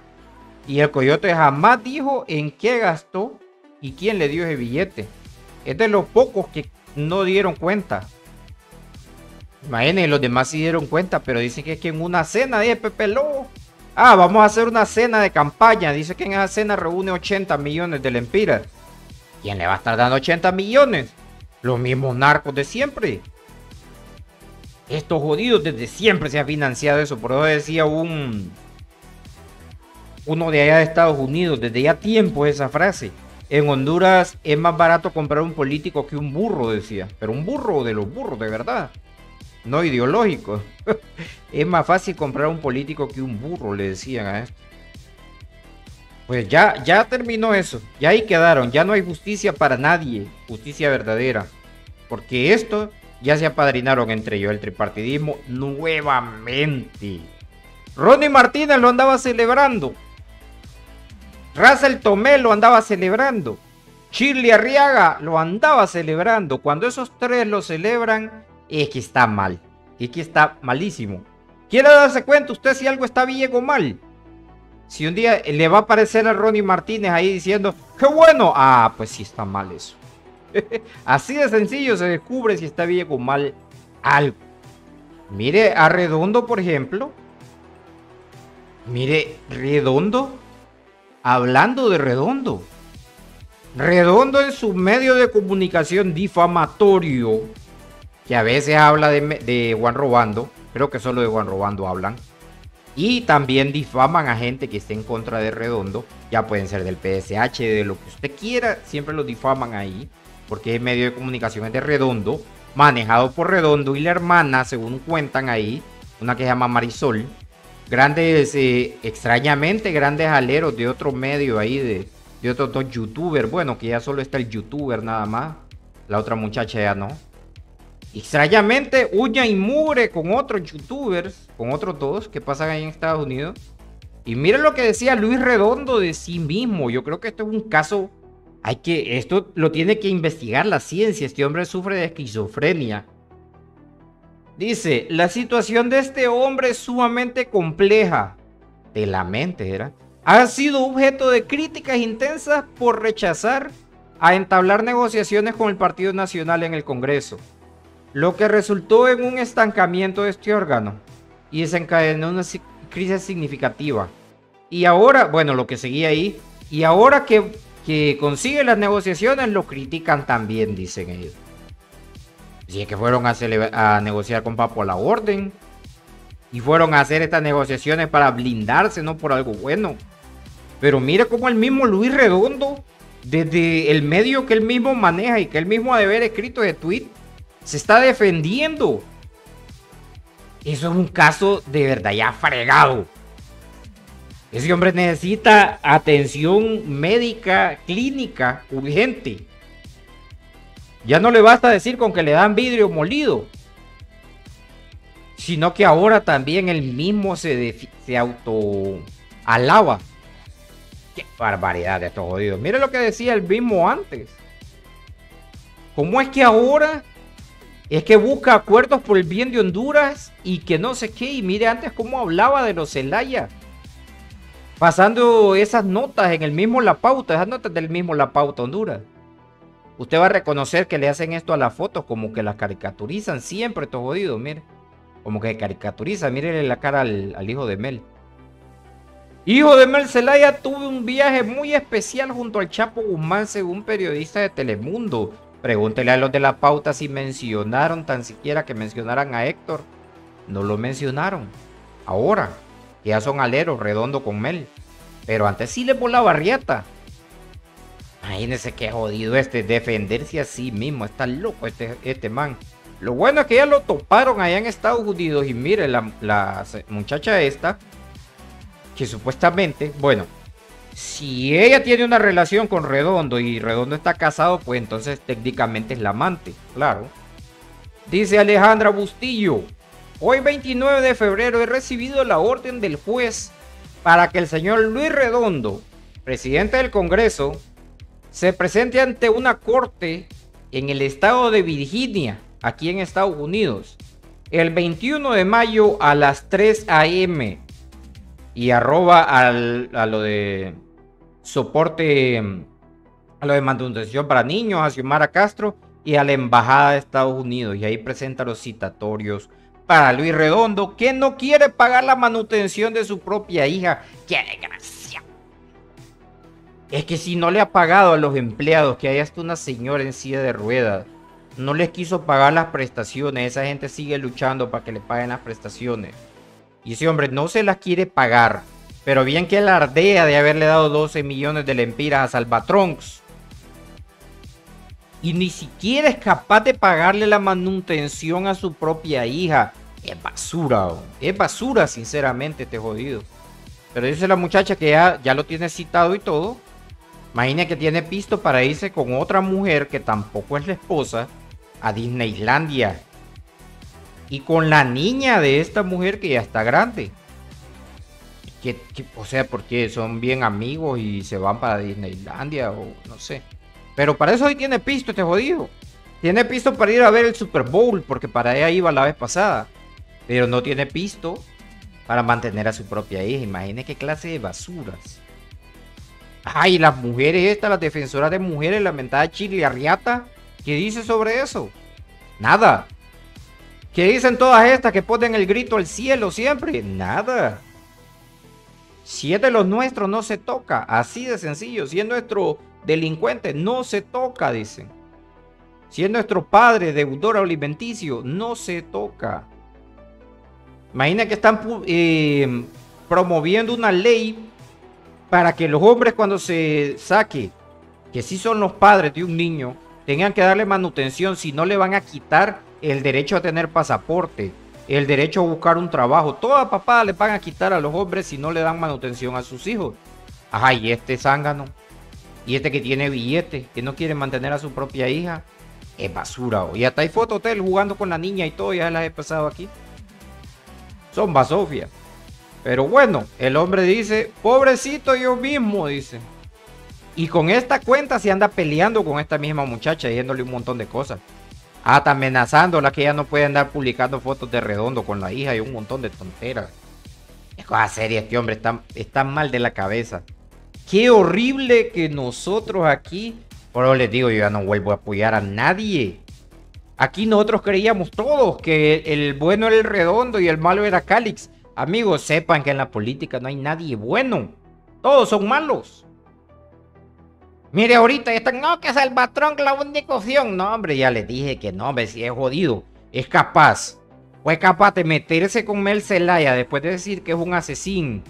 Y el Coyote jamás dijo en qué gastó y quién le dio ese billete. Es de los pocos que no dieron cuenta. Imagínense, los demás se dieron cuenta, pero dicen que es que en una cena, dice Pepe Lobo. Ah, vamos a hacer una cena de campaña. Dice que en esa cena reúne ochenta millones de lempiras. ¿Quién le va a estar dando ochenta millones? Los mismos narcos de siempre. Estos jodidos desde siempre se ha financiado eso. Por eso decía un... uno de allá de Estados Unidos, desde ya tiempo esa frase. En Honduras es más barato comprar un político que un burro, decía. Pero un burro de los burros, de verdad. No ideológico. Es más fácil comprar un político que un burro, le decían a esto. Pues ya, ya terminó eso. Ya ahí quedaron. Ya no hay justicia para nadie. Justicia verdadera. Porque esto ya se apadrinaron entre ellos. El tripartidismo nuevamente. Ronnie Martínez lo andaba celebrando. Russell Tomé lo andaba celebrando. Shirley Arriaga lo andaba celebrando. Cuando esos tres lo celebran, es que está mal. Es que está malísimo. ¿Quiere darse cuenta usted si algo está bien o mal? Si un día le va a aparecer a Ronnie Martínez ahí diciendo, ¡qué bueno! Ah, pues sí está mal eso. Así de sencillo se descubre si está bien o mal algo. Mire a Redondo, por ejemplo. Mire, Redondo. Hablando de Redondo. Redondo en su medio de comunicación difamatorio, que a veces habla de, de Juan Robando. Creo que solo de Juan Robando hablan. Y también difaman a gente que esté en contra de Redondo. Ya pueden ser del P S H, de lo que usted quiera. Siempre lo difaman ahí. Porque el medio de comunicación es de Redondo. Manejado por Redondo y la hermana, según cuentan ahí. Una que se llama Marisol. Grandes, eh, extrañamente, grandes aleros de otro medio ahí. De, de otros dos youtubers. Bueno, que ya solo está el youtuber nada más. La otra muchacha ya no. Extrañamente, uña y mugre con otros youtubers, con otros dos que pasan ahí en Estados Unidos. Y miren lo que decía Luis Redondo de sí mismo. Yo creo que esto es un caso, hay que, esto lo tiene que investigar la ciencia. Este hombre sufre de esquizofrenia. Dice, la situación de este hombre es sumamente compleja. De la mente era. Ha sido objeto de críticas intensas por rechazar a entablar negociaciones con el Partido Nacional en el Congreso, lo que resultó en un estancamiento de este órgano y desencadenó una crisis significativa. Y ahora, bueno, lo que seguía ahí, y ahora que, que consigue las negociaciones lo critican también, dicen ellos. Así es que fueron a, a negociar con Papo a la Orden y fueron a hacer estas negociaciones para blindarse, no por algo bueno. Pero mira cómo el mismo Luis Redondo, desde el medio que él mismo maneja y que él mismo ha de haber escrito de tweet, se está defendiendo. Eso es un caso de verdad ya fregado. Ese hombre necesita atención médica, clínica, urgente. Ya no le basta decir con que le dan vidrio molido, sino que ahora también él mismo se, se autoalaba. Qué barbaridad de estos jodidos. Mire lo que decía él mismo antes. ¿Cómo es que ahora es que busca acuerdos por el bien de Honduras y que no sé qué? Y mire antes cómo hablaba de los Zelaya. Pasando esas notas en el mismo La Pauta, esas notas del mismo La Pauta Honduras. Usted va a reconocer que le hacen esto a las fotos, como que las caricaturizan siempre estos jodidos, mire. Como que caricaturiza, mírele la cara al, al hijo de Mel. Hijo de Mel Zelaya tuvo un viaje muy especial junto al Chapo Guzmán, según periodista de Telemundo. Pregúntele a los de La Pauta si mencionaron, tan siquiera que mencionaran a Héctor. No lo mencionaron. Ahora, ya son aleros, Redondo con Mel. Pero antes sí le volaba riata. Imagínense qué jodido este, defenderse a sí mismo. Está loco este, este man. Lo bueno es que ya lo toparon allá en Estados Unidos. Y mire, la, la muchacha esta, que supuestamente, bueno... si ella tiene una relación con Redondo y Redondo está casado, pues entonces técnicamente es la amante, claro. Dice Alejandra Bustillo, hoy veintinueve de febrero he recibido la orden del juez para que el señor Luis Redondo, presidente del Congreso, se presente ante una corte en el estado de Virginia, aquí en Estados Unidos, el veintiuno de mayo a las tres a eme Y arroba al, a lo de soporte, a lo de manutención para niños, a Xiomara Castro, y a la Embajada de Estados Unidos, y ahí presenta los citatorios para Luis Redondo, que no quiere pagar la manutención de su propia hija. ¡Qué desgracia! Es que si no le ha pagado a los empleados, que hay hasta una señora en silla de ruedas, no les quiso pagar las prestaciones, esa gente sigue luchando para que le paguen las prestaciones. Y ese hombre no se las quiere pagar, pero bien que alardea de haberle dado doce millones de lempiras a Salvatronx. Y ni siquiera es capaz de pagarle la manutención a su propia hija. Es basura, hombre. Es basura, sinceramente, este jodido. Pero dice la muchacha que ya, ya lo tiene citado y todo. Imagina que tiene pisto para irse con otra mujer que tampoco es la esposa a Disneylandia. Y con la niña de esta mujer que ya está grande. Que, que, o sea, porque son bien amigos y se van para Disneylandia o no sé. Pero para eso hoy tiene pisto este jodido. Tiene pisto para ir a ver el Super Bowl, porque para allá iba la vez pasada. Pero no tiene pisto para mantener a su propia hija. Imagínense qué clase de basuras. Ay, las mujeres estas, las defensoras de mujeres, la mentada Chile Arriata, ¿qué dice sobre eso? Nada. ¿Qué dicen todas estas que ponen el grito al cielo siempre? Nada. Si es de los nuestros, no se toca. Así de sencillo. Si es nuestro delincuente, no se toca, dicen. Si es nuestro padre, deudor alimenticio, no se toca. Imagina que están eh, promoviendo una ley para que los hombres, cuando se saque, que sí son los padres de un niño, tengan que darle manutención, si no le van a quitar el derecho a tener pasaporte, el derecho a buscar un trabajo. Toda papada le van a quitar a los hombres si no le dan manutención a sus hijos. Ajá, y este zángano, y este que tiene billetes, que no quiere mantener a su propia hija, es basura. Y hasta hay fotos de él jugando con la niña y todo, ya las he pasado aquí. Son basofia. Pero bueno, el hombre dice, pobrecito yo mismo, dice. Y con esta cuenta se anda peleando con esta misma muchacha, diciéndole un montón de cosas. Hasta amenazándola que ya no puede andar publicando fotos de Redondo con la hija y un montón de tonteras. Es cosa seria, este hombre está, está mal de la cabeza. Qué horrible que nosotros aquí, pero les digo, yo ya no vuelvo a apoyar a nadie. Aquí nosotros creíamos todos que el bueno era el Redondo y el malo era Cálix. Amigos, sepan que en la política no hay nadie bueno. Todos son malos. Mire, ahorita están, no, que es Salvatrón la única opción. No, hombre, ya les dije que no, hombre, si es jodido. Es capaz. Fue capaz de meterse con Mel Zelaya después de decir que es un asesino.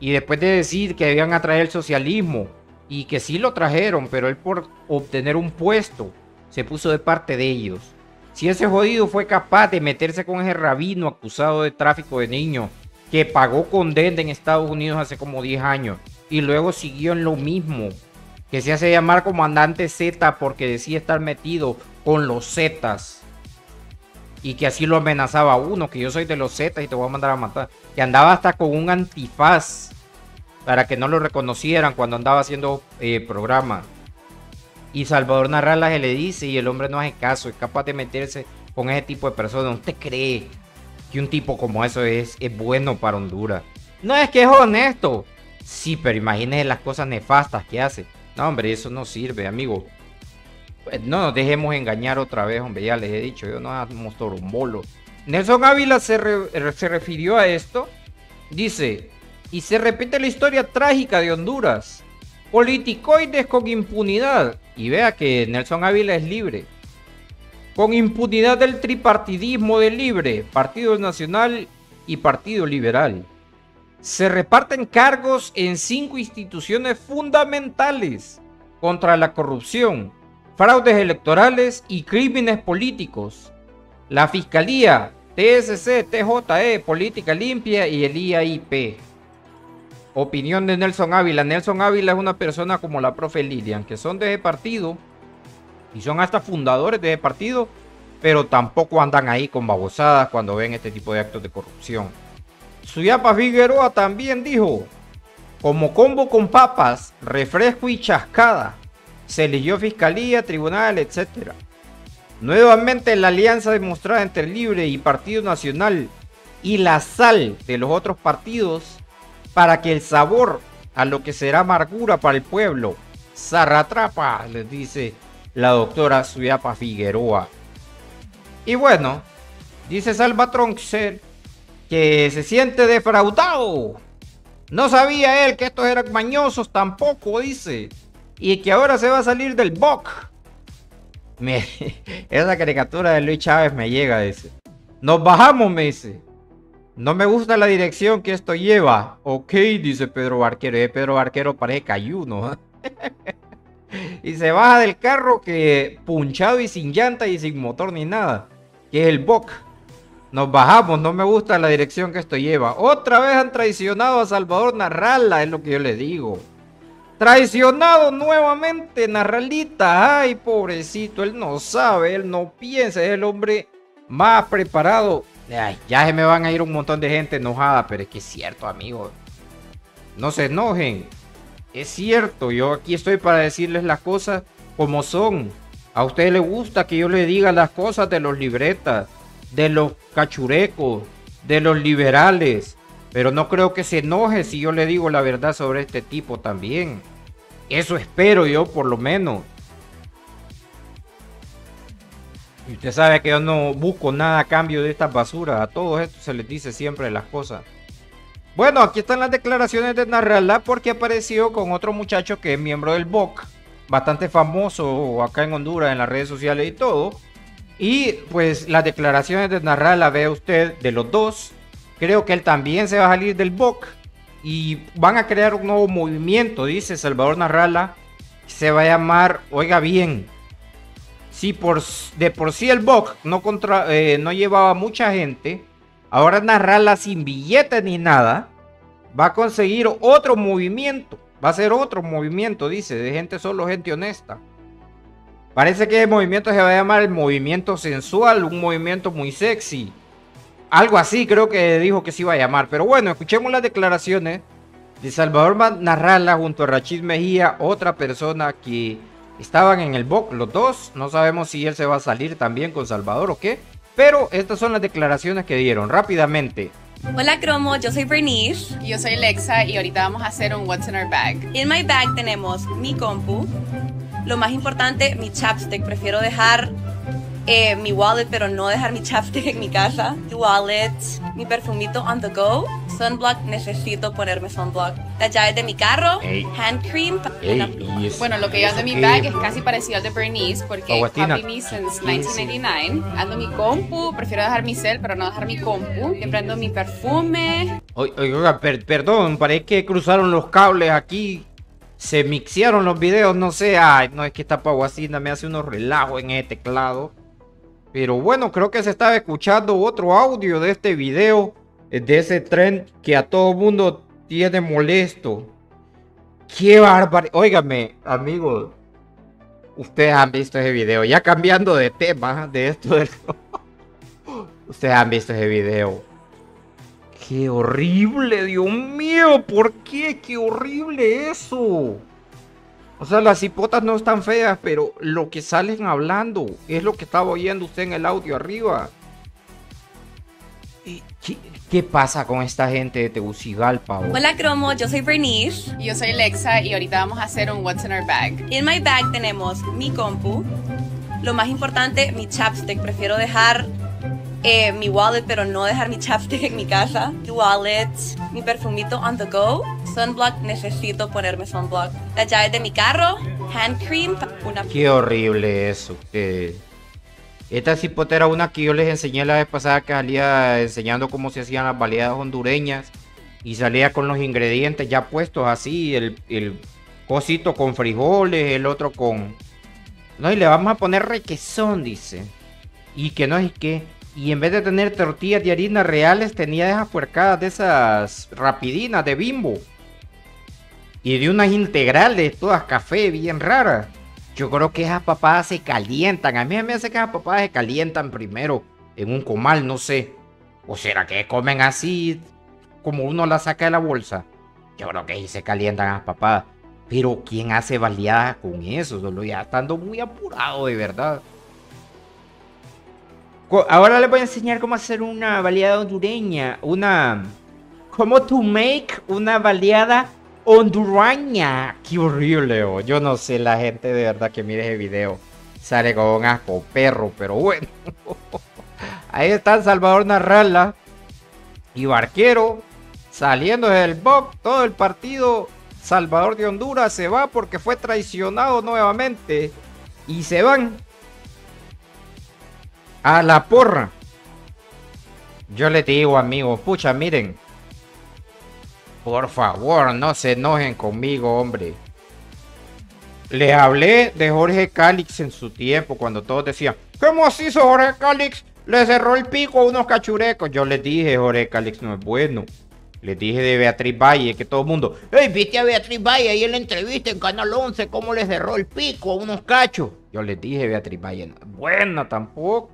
Y después de decir que debían atraer el socialismo. Y que sí lo trajeron, pero él por obtener un puesto se puso de parte de ellos. Si ese jodido fue capaz de meterse con ese rabino acusado de tráfico de niños, que pagó condena en Estados Unidos hace como diez años. Y luego siguió en lo mismo. Que se hace llamar comandante Z porque decía estar metido con los Zetas. Y que así lo amenazaba uno, que yo soy de los Zetas y te voy a mandar a matar. Que andaba hasta con un antifaz para que no lo reconocieran cuando andaba haciendo eh, programa. Y Salvador Nasralla se le dice y el hombre no hace caso. Es capaz de meterse con ese tipo de personas. ¿Usted cree que un tipo como eso es, es bueno para Honduras? No, es que es honesto. Sí, pero imagínense las cosas nefastas que hace. No, hombre, eso no sirve, amigo. Pues no nos dejemos engañar otra vez, hombre. Ya les he dicho, yo no hacemos torombolos. Nelson Ávila se, re, se refirió a esto. Dice, y se repite la historia trágica de Honduras. Politicoides con impunidad. Y vea que Nelson Ávila es libre. Con impunidad del tripartidismo de Libre, Partido Nacional y Partido Liberal. Se reparten cargos en cinco instituciones fundamentales contra la corrupción, fraudes electorales y crímenes políticos. La Fiscalía, T S C, T J E, Política Limpia y el I A I P. Opinión de Nelson Ávila. Nelson Ávila es una persona como la profe Lilian, que son de ese partido y son hasta fundadores de ese partido, pero tampoco andan ahí con babosadas cuando ven este tipo de actos de corrupción. Suyapa Figueroa también dijo, como combo con papas, refresco y chascada, se eligió fiscalía, tribunal, etcétera. Nuevamente la alianza demostrada entre Libre y Partido Nacional y la sal de los otros partidos para que el sabor a lo que será amargura para el pueblo, zarratrapa, les dice la doctora Suyapa Figueroa. Y bueno, dice Salvatronxer que se siente defraudado. No sabía él que estos eran mañosos tampoco, dice. Y que ahora se va a salir del B O C. Me... Esa caricatura de Luis Chávez me llega, dice. Nos bajamos, me dice. No me gusta la dirección que esto lleva. Ok, dice Pedro Barquero. Eh, Pedro Barquero parece cayuno. ¿eh? Y se baja del carro que punchado y sin llanta y sin motor ni nada. Que es el B O C. Nos bajamos, no me gusta la dirección que esto lleva. Otra vez han traicionado a Salvador Nasralla, es lo que yo le digo. Traicionado nuevamente, Nasrallita. Ay, pobrecito, él no sabe, él no piensa, es el hombre más preparado. Ay, ya se me van a ir un montón de gente enojada, pero es que es cierto, amigos. No se enojen. Es cierto, yo aquí estoy para decirles las cosas como son. A ustedes les gusta que yo les diga las cosas de los libretas, de los cachurecos, de los liberales, pero no creo que se enoje si yo le digo la verdad sobre este tipo también. Eso espero yo, por lo menos. Y usted sabe que yo no busco nada a cambio de estas basuras. A todos estos se les dice siempre las cosas. Bueno, aquí están las declaraciones de Nasralla, porque apareció con otro muchacho que es miembro del B O C, bastante famoso acá en Honduras, en las redes sociales y todo. Y pues las declaraciones de Nasralla, vea usted, de los dos. Creo que él también se va a salir del B O C y van a crear un nuevo movimiento, dice Salvador Nasralla. Se va a llamar, oiga bien, si por, de por sí el B O C no, contra, eh, no llevaba mucha gente, ahora Nasralla sin billetes ni nada va a conseguir otro movimiento. Va a ser otro movimiento, dice, de gente solo, gente honesta. Parece que el movimiento se va a llamar el movimiento sensual, un movimiento muy sexy. Algo así creo que dijo que se iba a llamar. Pero bueno, escuchemos las declaraciones de Salvador Nasralla junto a Rachid Mejía, otra persona que estaban en el B O C, los dos. No sabemos si él se va a salir también con Salvador o qué. Pero estas son las declaraciones que dieron rápidamente. Hola Cromo, yo soy Bernice. Y yo soy Lexa y ahorita vamos a hacer un What's in Our Bag. En my bag tenemos mi compu. Lo más importante, mi chapstick. Prefiero dejar eh, mi wallet, pero no dejar mi chapstick en mi casa. Mi wallet, mi perfumito on the go. Sunblock, necesito ponerme sunblock. Las llaves de mi carro, hey. Hand cream. Hey, yes. Bueno, lo que yo ando en mi bag es casi parecido al de Bernice, porque copy me since nineteen ninety-nine. Ando mi compu, prefiero dejar mi cel, pero no dejar mi compu. Siempre ando mi perfume. Oiga, per perdón, parece que cruzaron los cables aquí. Se mixearon los videos, no sé. Ay, no, es que esta Pawasta me hace unos relajos en este teclado. Pero bueno, creo que se estaba escuchando otro audio de este video, de ese tren que a todo mundo tiene molesto. ¡Qué barbaridad! Óigame, amigos, ustedes han visto ese video. Ya cambiando de tema, de esto del... Ustedes han visto ese video. ¡Qué horrible! ¡Dios mío! ¿Por qué? ¡Qué horrible eso! O sea, las hipotas no están feas, pero lo que salen hablando es lo que estaba oyendo usted en el audio arriba. ¿Qué, qué pasa con esta gente de Tegucigalpa? Hola Cromo, yo soy Bernice. Y yo soy Lexa y ahorita vamos a hacer un What's in Our Bag. En my bag tenemos mi compu. Lo más importante, mi chapstick. Prefiero dejar... Eh, mi wallet, pero no dejar mi chapstick en mi casa. Mi wallet, mi perfumito on the go. Sunblock, necesito ponerme sunblock. Las llaves de mi carro, hand cream. Una... Qué horrible eso. Eh, esta cipota era una que yo les enseñé la vez pasada, que salía enseñando cómo se hacían las baleadas hondureñas. Y salía con los ingredientes ya puestos así. El, el cosito con frijoles, el otro con... No, y le vamos a poner requesón, dice. Y que no es que... Y en vez de tener tortillas de harina reales, tenía esas puercadas de esas rapidinas de Bimbo. Y de unas integrales, todas café, bien raras. Yo creo que esas papadas se calientan. A mí me hace que esas papadas se calientan primero en un comal, no sé. ¿O será que comen así como uno las saca de la bolsa? Yo creo que ahí se calientan las papadas. Pero ¿quién hace baleadas con eso? Solo ya estando muy apurado, de verdad. Ahora les voy a enseñar cómo hacer una baleada hondureña, una... Cómo to make una baleada hondureña. Qué horrible, oh. Yo no sé la gente de verdad que mire ese video. sale con un asco perro, pero bueno. Ahí están Salvador Nasralla y Barquero saliendo del box. Todo el partido Salvador de Honduras se va porque fue traicionado nuevamente y se van a la porra. Yo les digo, amigos, pucha, miren, por favor, no se enojen conmigo, hombre. Les hablé de Jorge Cálix en su tiempo, cuando todos decían, ¿cómo así Jorge Cálix le cerró el pico a unos cachurecos? Yo les dije, Jorge Cálix no es bueno. Les dije de Beatriz Valle, que todo el mundo, hey, viste a Beatriz Valle ahí en la entrevista en Canal once, ¿cómo le cerró el pico a unos cachos? Yo les dije, Beatriz Valle no es buena tampoco.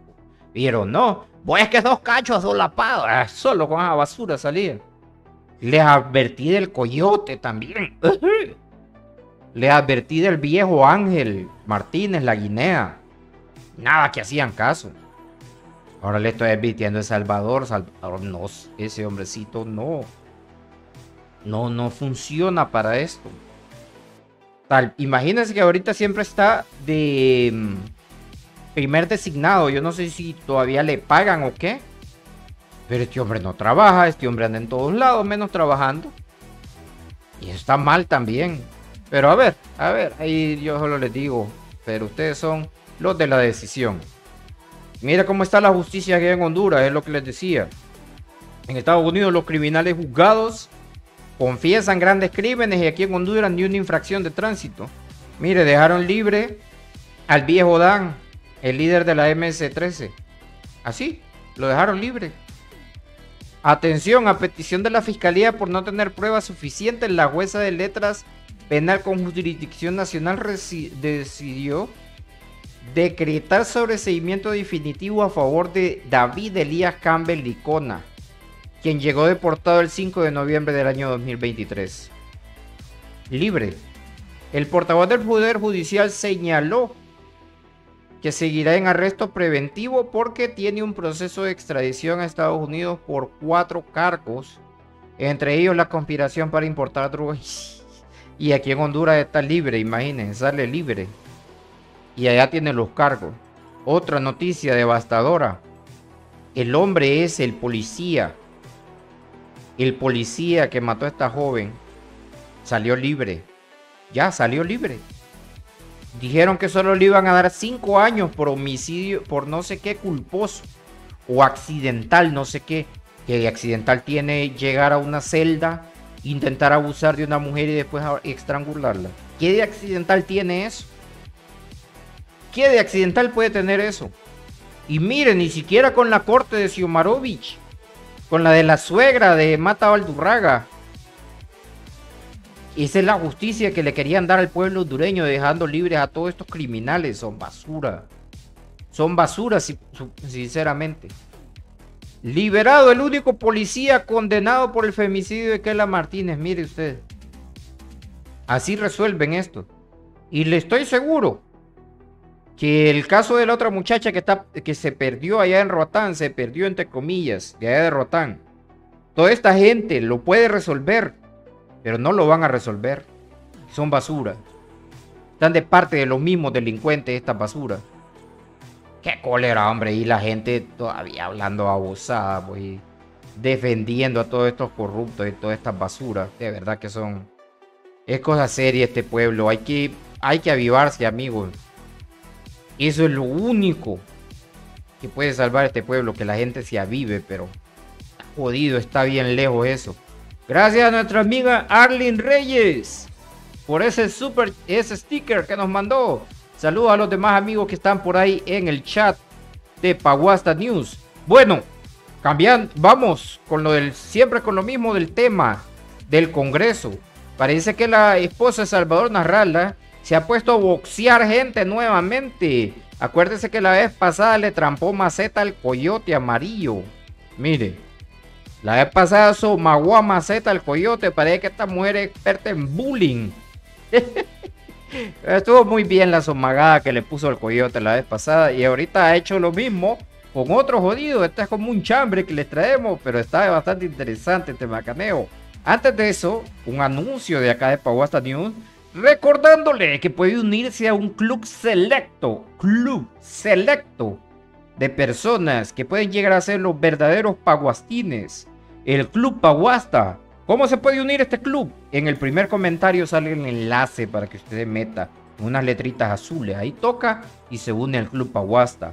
Vieron, no, vos es que esos cachos solapados, ah, solo con esa basura salían. Les advertí del Coyote también. Les advertí del viejo Ángel Martínez, la Guinea. Nada que hacían caso. Ahora le estoy advirtiendo de Salvador. Salvador, no, ese hombrecito no. No, no funciona para esto. Tal, imagínense que ahorita siempre está de primer designado. Yo no sé si todavía le pagan o qué. Pero este hombre no trabaja. Este hombre anda en todos lados, menos trabajando. Y eso está mal también. Pero a ver, a ver, ahí yo solo les digo, pero ustedes son los de la decisión. Mira cómo está la justicia aquí en Honduras, es lo que les decía. En Estados Unidos los criminales juzgados confiesan grandes crímenes y aquí en Honduras ni una infracción de tránsito. Mire, dejaron libre al viejo Dan, el líder de la M S trece. Así, lo dejaron libre. Atención, a petición de la fiscalía por no tener pruebas suficientes, la jueza de letras penal con jurisdicción nacional decidió decretar sobreseimiento definitivo a favor de David Elías Campbell Licona, quien llegó deportado el cinco de noviembre del año dos mil veintitrés. Libre. El portavoz del Poder Judicial señaló que seguirá en arresto preventivo porque tiene un proceso de extradición a Estados Unidos por cuatro cargos, entre ellos la conspiración para importar drogas. Y aquí en Honduras está libre, imagínense, sale libre. Y allá tiene los cargos. Otra noticia devastadora. El hombre es el policía. El policía que mató a esta joven salió libre. Ya salió libre. Dijeron que solo le iban a dar cinco años por homicidio, por no sé qué culposo. O accidental, no sé qué. Que accidental tiene llegar a una celda, intentar abusar de una mujer y después estrangularla. ¿Qué de accidental tiene eso? ¿Qué de accidental puede tener eso? Y miren, ni siquiera con la corte de Xiomarovich, con la de la suegra de Mata Valdurraga. Esa es la justicia que le querían dar al pueblo hondureño, dejando libres a todos estos criminales. Son basura. Son basura, sinceramente. Liberado el único policía condenado por el femicidio de Kela Martínez. Mire usted. Así resuelven esto. Y le estoy seguro que el caso de la otra muchacha que, está, que se perdió allá en Roatán, se perdió entre comillas, de allá de Roatán, toda esta gente lo puede resolver, pero no lo van a resolver. Son basura. Están de parte de los mismos delincuentes estas basuras. Qué cólera, hombre, y la gente todavía hablando abusada, pues, y defendiendo a todos estos corruptos y todas estas basuras. De verdad que son, es cosa seria este pueblo, hay que, hay que avivarse, amigos. Eso es lo único que puede salvar a este pueblo, que la gente se avive, pero jodido, está bien lejos eso. Gracias a nuestra amiga Arling Reyes por ese super, ese sticker que nos mandó. Saludos a los demás amigos que están por ahí en el chat de Pawasta News. Bueno, cambian, vamos con lo del, siempre con lo mismo del tema del Congreso. Parece que la esposa de Salvador Nasralla se ha puesto a boxear gente nuevamente. Acuérdese que la vez pasada le trampó maceta al Coyote Amarillo. Mire, la vez pasada somagó a maceta al Coyote. Parece que esta mujer es experta en bullying. Estuvo muy bien la somagada que le puso el Coyote la vez pasada. Y ahorita ha hecho lo mismo con otro jodido. Este es como un chambre que les traemos, pero está bastante interesante este macaneo. Antes de eso, un anuncio de acá de Pawasta News. recordándole que puede unirse a un club selecto, club selecto de personas que pueden llegar a ser los verdaderos paguastines, el Club Pawasta. ¿Cómo se puede unir este club? En el primer comentario sale el enlace para que usted se meta, unas letritas azules, ahí toca y se une al Club Pawasta.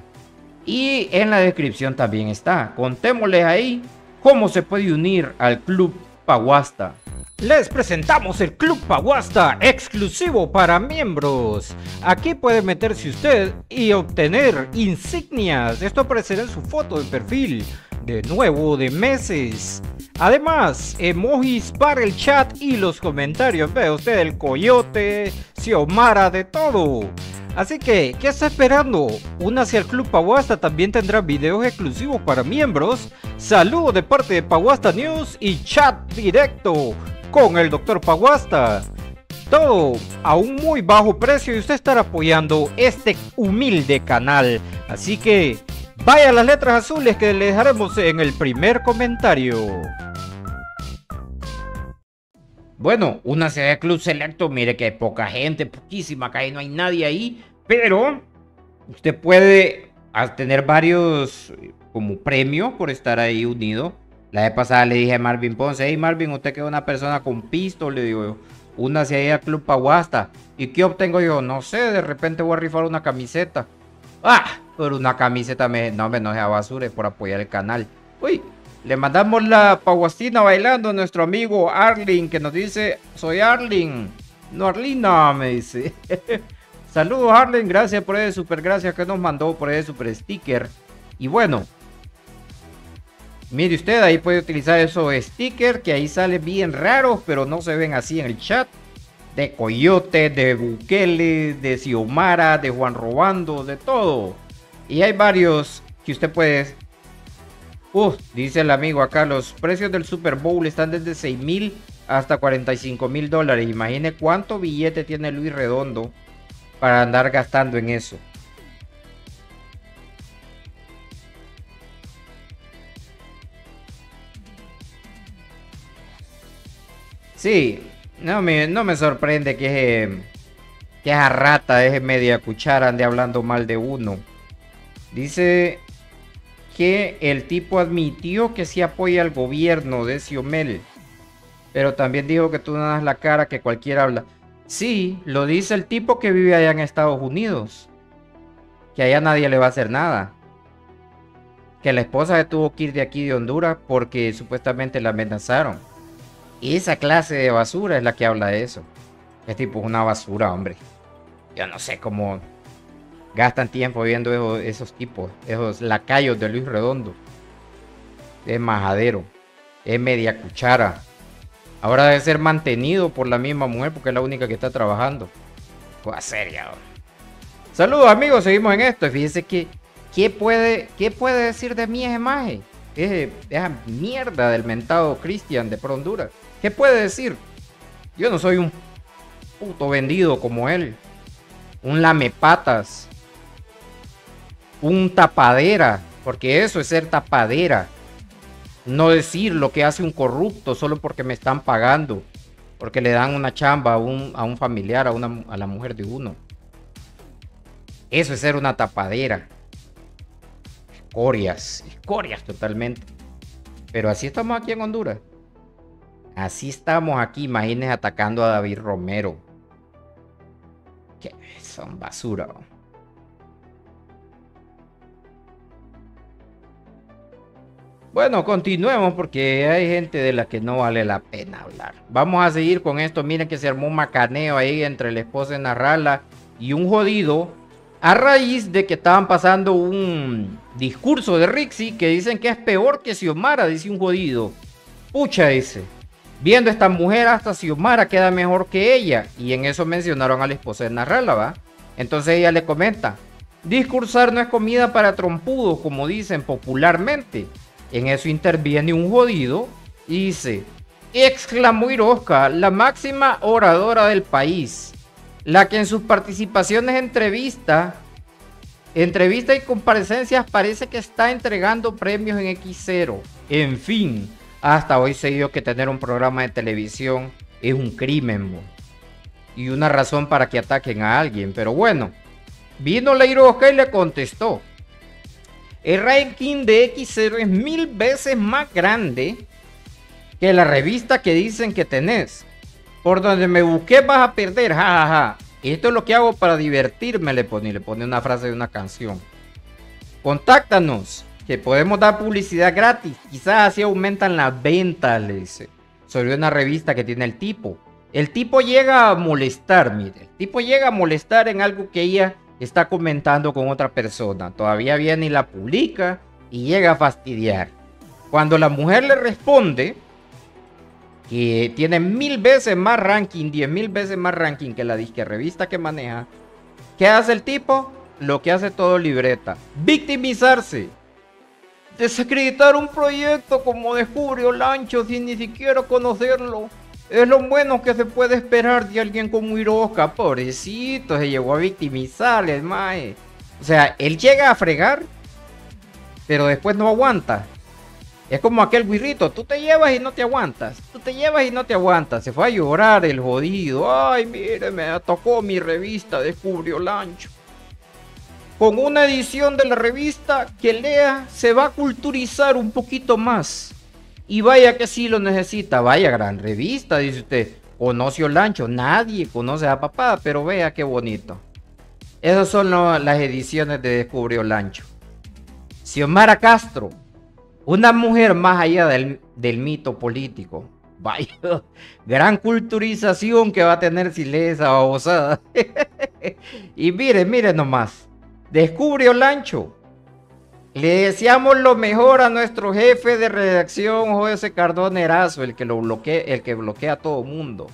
Y en la descripción también está, contémosles ahí cómo se puede unir al Club Pawasta. Les presentamos el Club Pawasta exclusivo para miembros. Aquí puede meterse usted y obtener insignias. Esto aparecerá en su foto de perfil, de nuevo de meses. Además, emojis para el chat y los comentarios. Ve usted el coyote, Xiomara, de todo. Así que, ¿qué está esperando? Únase al Club Pawasta, también tendrá videos exclusivos para miembros. Saludos de parte de Pawasta News y chat directo con el doctor Pawasta. Todo a un muy bajo precio y usted estará apoyando este humilde canal. Así que, vaya a las letras azules que le dejaremos en el primer comentario. Bueno, una sede de Club Selecto, mire que hay poca gente, poquísima, casi no hay nadie ahí, pero usted puede tener varios como premio por estar ahí unido. La vez pasada le dije a Marvin Ponce, hey Marvin, usted que es una persona con pisto, le digo yo, únase ahí al Club Pawasta. ¿Y qué obtengo yo? No sé, de repente voy a rifar una camiseta. Ah, por una camiseta, me... no me no sea basura, es por apoyar el canal. Uy. Le mandamos la pawastina bailando a nuestro amigo Arling, que nos dice, soy Arling. No, Arlina, me dice. Saludos, Arling, gracias por ese super, gracias que nos mandó por ese super sticker. Y bueno, mire usted, ahí puede utilizar esos stickers, que ahí salen bien raros, pero no se ven así en el chat. De Coyote, de Bukele, de Xiomara, de Juan Robando, de todo. Y hay varios que usted puede... Uf, dice el amigo acá, los precios del Super Bowl están desde seis mil hasta cuarenta y cinco mil dólares. Imagine cuánto billete tiene Luis Redondo para andar gastando en eso. Sí, no me, no me sorprende que, eh, que esa rata deje media cuchara, ande hablando mal de uno. Dice... que el tipo admitió que sí apoya al gobierno de Xiomel, pero también dijo que tú no das la cara, que cualquiera habla. Sí, lo dice el tipo que vive allá en Estados Unidos, que allá nadie le va a hacer nada, que la esposa se tuvo que ir de aquí de Honduras porque supuestamente la amenazaron. Y esa clase de basura es la que habla de eso. Es tipo una basura, hombre. Yo no sé cómo... gastan tiempo viendo esos, esos tipos, esos lacayos de Luis Redondo. Es majadero, es media cuchara. Ahora debe ser mantenido por la misma mujer porque es la única que está trabajando. Cosa seria. Saludos amigos, seguimos en esto. Fíjense que, ¿qué puede, qué puede decir de mí ese maje? Esa mierda del mentado Cristian de Pro Honduras. ¿Qué puede decir? Yo no soy un puto vendido como él. Un lamepatas. Un tapadera, porque eso es ser tapadera. No decir lo que hace un corrupto solo porque me están pagando, porque le dan una chamba a un, a un familiar, a, una, a la mujer de uno. Eso es ser una tapadera. Escorias, escorias totalmente. Pero así estamos aquí en Honduras. Así estamos aquí, imagínense atacando a David Romero. Que son basura. Bueno, continuemos porque hay gente de la que no vale la pena hablar. Vamos a seguir con esto. Miren que se armó un macaneo ahí entre la esposa de Nasralla y un jodido, a raíz de que estaban pasando un discurso de Rixi que dicen que es peor que Xiomara, dice un jodido. Pucha, dice, viendo a esta mujer hasta Xiomara queda mejor que ella. Y en eso mencionaron a la esposa de Nasralla, ¿va? Entonces ella le comenta, discursar no es comida para trompudos, como dicen popularmente. En eso interviene un jodido y dice, exclamó Iroshka, la máxima oradora del país, la que en sus participaciones entrevista, entrevista y comparecencias parece que está entregando premios en equis cero. En fin, hasta hoy se dio que tener un programa de televisión es un crimen, bo. y una razón para que ataquen a alguien. Pero bueno, vino la Iroshka y le contestó. El ranking de equis cero es mil veces más grande que la revista que dicen que tenés. Por donde me busqué vas a perder, jajaja. Ja, ja. Esto es lo que hago para divertirme, le pone. Le pone una frase de una canción. Contáctanos, que podemos dar publicidad gratis. Quizás así aumentan las ventas, le dice. Sobre una revista que tiene el tipo. El tipo llega a molestar, mire. El tipo llega a molestar en algo que ella está comentando con otra persona. Todavía viene y la publica y llega a fastidiar. Cuando la mujer le responde que tiene mil veces más ranking, diez mil veces más ranking que la disque revista que maneja, ¿qué hace el tipo? Lo que hace todo libreta: victimizarse, desacreditar un proyecto como descubrió Lancho sin ni siquiera conocerlo. Es lo bueno que se puede esperar de alguien como Iroshka. Pobrecito, se llegó a victimizar el mae. O sea, él llega a fregar, pero después no aguanta. Es como aquel guirrito, tú te llevas y no te aguantas. Tú te llevas y no te aguantas. Se fue a llorar el jodido. Ay, mire, me atacó mi revista, descubrió Lancho. Con una edición de la revista que lea, se va a culturizar un poquito más. Y vaya que sí lo necesita, vaya gran revista, dice usted. Conoció Lancho, nadie conoce a papá, pero vea qué bonito. Esas son lo, las ediciones de Descubrió Lancho. Xiomara Castro, una mujer más allá del, del mito político. Vaya, gran culturización que va a tener si lee esa babosada. Y mire, mire nomás, Descubrió Lancho. Le deseamos lo mejor a nuestro jefe de redacción, José Cardona Erazo, el que lo bloquea, el que bloquea a todo mundo.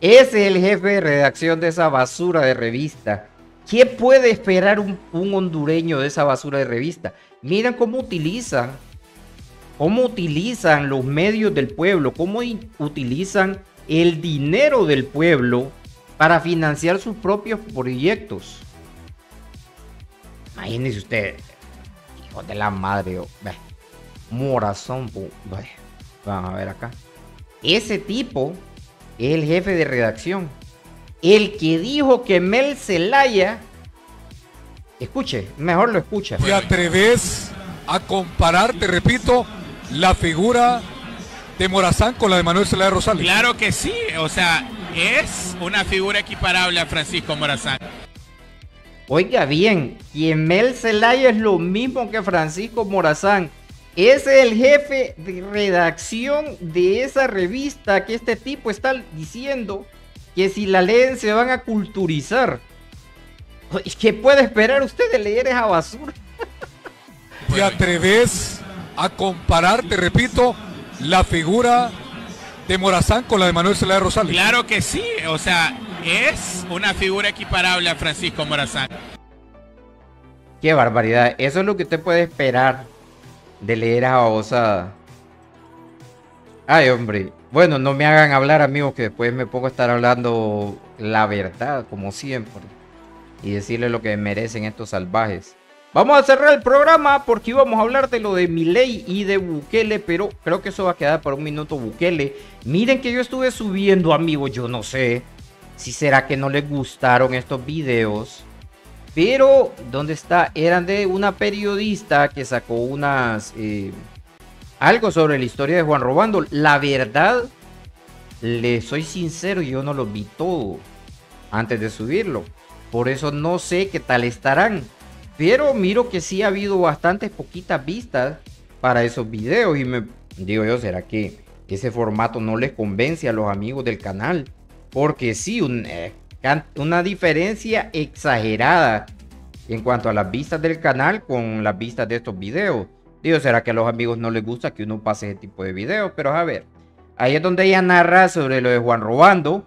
Ese es el jefe de redacción de esa basura de revista. ¿Qué puede esperar un, un hondureño de esa basura de revista? Miren cómo utilizan, cómo utilizan los medios del pueblo, cómo utilizan el dinero del pueblo para financiar sus propios proyectos. Imagínense ustedes. De la madre, oh. Morazón, oh. Vamos a ver acá. Ese tipo es el jefe de redacción, el que dijo que Mel Zelaya, escuche, mejor lo escucha. ¿Te atreves a comparar, te repito, la figura de Morazán con la de Manuel Zelaya Rosales? Claro que sí, o sea, es una figura equiparable a Francisco Morazán. Oiga bien, quien Mel Zelaya es lo mismo que Francisco Morazán. Ese es el jefe de redacción de esa revista que este tipo está diciendo que si la leen se van a culturizar. ¿Qué puede esperar usted de leer esa basura? ¿Te atreves a comparar, te repito, la figura de Morazán con la de Manuel Zelaya Rosales? Claro que sí, o sea, es una figura equiparable a Francisco Morazán. Qué barbaridad. Eso es lo que usted puede esperar de leer a babosada. Ay, hombre. Bueno, no me hagan hablar, amigos, que después me pongo a estar hablando la verdad, como siempre. Y decirle lo que merecen estos salvajes. Vamos a cerrar el programa porque íbamos a hablar de lo de Milei y de Bukele, pero creo que eso va a quedar para un minuto Bukele. Miren que yo estuve subiendo, amigos, yo no sé si será que no les gustaron estos videos, pero ¿dónde está? Eran de una periodista que sacó unas eh, algo sobre la historia de Juan Robando. La verdad, les soy sincero, yo no los vi todo antes de subirlo, por eso no sé qué tal estarán, pero miro que sí ha habido bastantes poquitas vistas para esos videos y me digo yo, ¿será que ese formato no les convence a los amigos del canal? Porque sí, un, eh, una diferencia exagerada en cuanto a las vistas del canal con las vistas de estos videos. Digo, ¿será que a los amigos no les gusta que uno pase ese tipo de videos? Pero a ver, ahí es donde ella narra sobre lo de Juan Robando.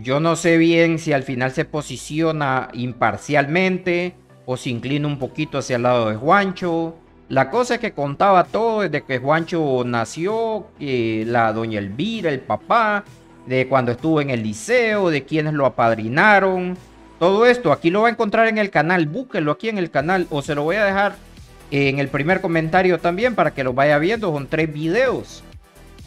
Yo no sé bien si al final se posiciona imparcialmente o se inclina un poquito hacia el lado de Juancho. La cosa es que contaba todo desde que Juancho nació, que la doña Elvira, el papá, de cuando estuvo en el liceo, de quienes lo apadrinaron. Todo esto aquí lo va a encontrar en el canal. Búsquenlo aquí en el canal, o se lo voy a dejar en el primer comentario también para que lo vaya viendo. Son tres videos.